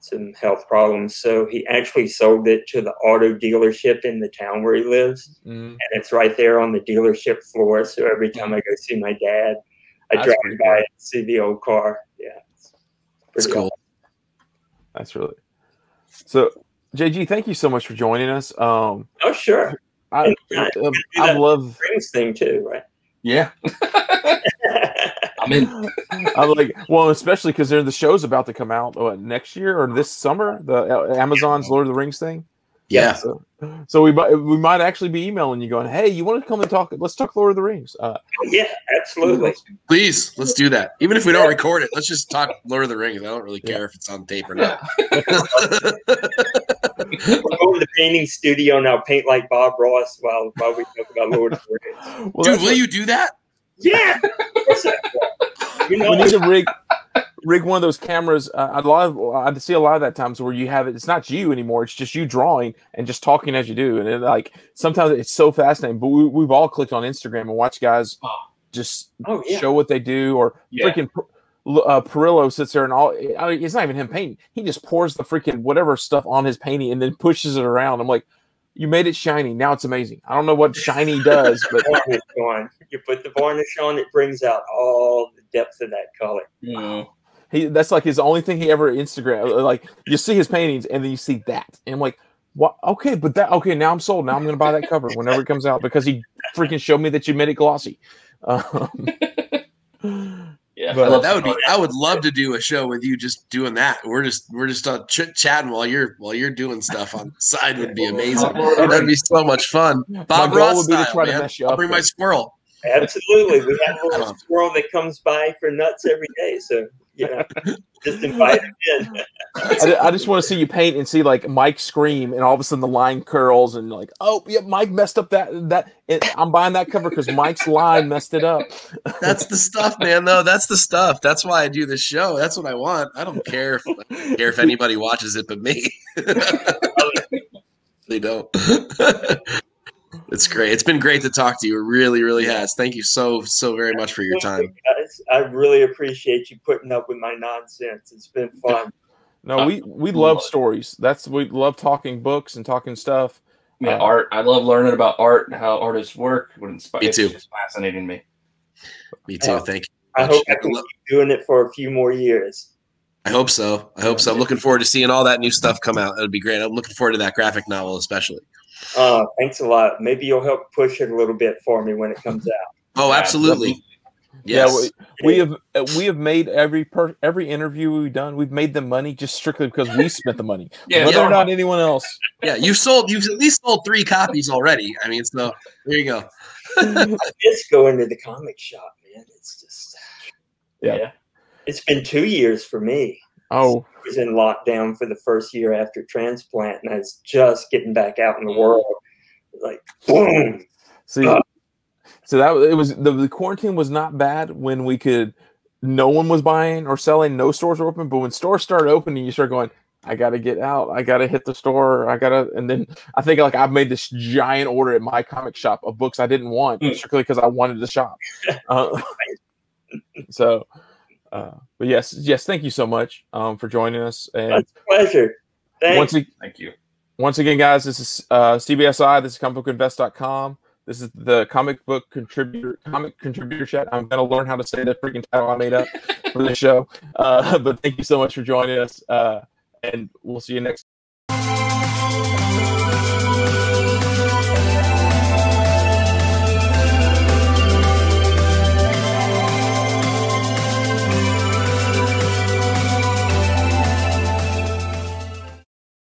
Some health problems, so he actually sold it to the auto dealership in the town where he lives, mm. and it's right there on the dealership floor. So every time I go see my dad, I That's drive by cool. and see the old car. Yeah, it's pretty cool. Awesome. That's really so. J G, thank you so much for joining us. Um, oh sure, I I, I, I love this thing too, right? Yeah. I'm in. I'm like, well, especially because the show's about to come out what, next year or this summer, the Amazon's Lord of the Rings thing. Yeah. So, so we we might actually be emailing you going, hey, you want to come and talk? Let's talk Lord of the Rings. Uh, yeah, absolutely. Please, let's do that. Even if we don't yeah. record it, let's just talk Lord of the Rings. I don't really care yeah. if it's on tape or not. We'll go to the painting studio and I'll paint like Bob Ross while, while we talk about Lord of the Rings. Well, dude, will you do that? Yeah, you know, we need to rig rig one of those cameras. Uh, I'd love I'd see a lot of that times where you have it. It's not you anymore. It's just you drawing and just talking as you do. And it, like sometimes it's so fascinating. But we, we've all clicked on Instagram and watched guys just oh, yeah. show what they do. Or yeah. freaking uh, Perillo sits there and all. I mean, it's not even him painting. He just pours the freaking whatever stuff on his painting and then pushes it around. I'm like, you made it shiny. Now it's amazing. I don't know what shiny does, but you put the varnish on, it brings out all the depth of that color. Mm. He that's like his only thing he ever Instagram. Like you see his paintings, and then you see that, and I'm like, what? Okay, but that okay. Now I'm sold. Now I'm gonna buy that cover whenever it comes out because he freaking showed me that you made it glossy. Um, yeah, but, well, that would be. I would love to do a show with you just doing that. We're just we're just uh, chit chatting while you're while you're doing stuff on the side would be amazing. That'd be so much fun. Bob Ross would be to try to mess you up. I'll bring my squirrel. Absolutely, we have a little squirrel that comes by for nuts every day, so you know, just invite him in. I, I just want to see you paint and see like Mike scream, and all of a sudden the line curls, and like, oh yeah, Mike messed up that that. It, I'm buying that cover because Mike's line messed it up. That's the stuff, man. Though no, that's the stuff. That's why I do this show. That's what I want. I don't care if I don't care if anybody watches it, but me. They don't. It's great. It's been great to talk to you. It really, really has. Thank you so, so very much for your time. I really appreciate you putting up with my nonsense. It's been fun. No, we, we love stories. That's we love talking books and talking stuff. Yeah, uh, art. I love learning about art and how artists work. It would inspire, me too. It's just fascinating me. Me too. Uh, Thank you. I hope I can keep doing it for a few more years. I hope so. I hope so. I'm looking forward to seeing all that new stuff come out. It'll be great. I'm looking forward to that graphic novel especially. Uh, thanks a lot. Maybe you'll help push it a little bit for me when it comes out. Oh, absolutely. Yes. Yeah, we, we have we have made every per, every interview we've done. We've made the money just strictly because we spent the money, yeah, whether yeah. or not anyone else. Yeah, you've sold. You've at least sold three copies already. I mean, so there you go. I miss going to the comic shop, man. It's just yeah. yeah. It's been two years for me. Oh, so I was in lockdown for the first year after transplant, and I was just getting back out in the world. Like, boom. See, uh, so that it was the, the quarantine was not bad when we could. No one was buying or selling. No stores were open, but when stores started opening, you start going, I gotta get out. I gotta hit the store. I gotta, and then I think like I've made this giant order at my comic shop of books I didn't want, mm. particularly because I wanted to shop. Uh, so. Uh, but yes, yes, thank you so much um, for joining us. And it's a pleasure. Thanks. Once again, thank you. Once again, guys, this is uh, C B S I. This is comic book invest dot com. This is the comic book contributor, comic contributor chat. I'm going to learn how to say that freaking title I made up for the show. Uh, but thank you so much for joining us, uh, and we'll see you next time.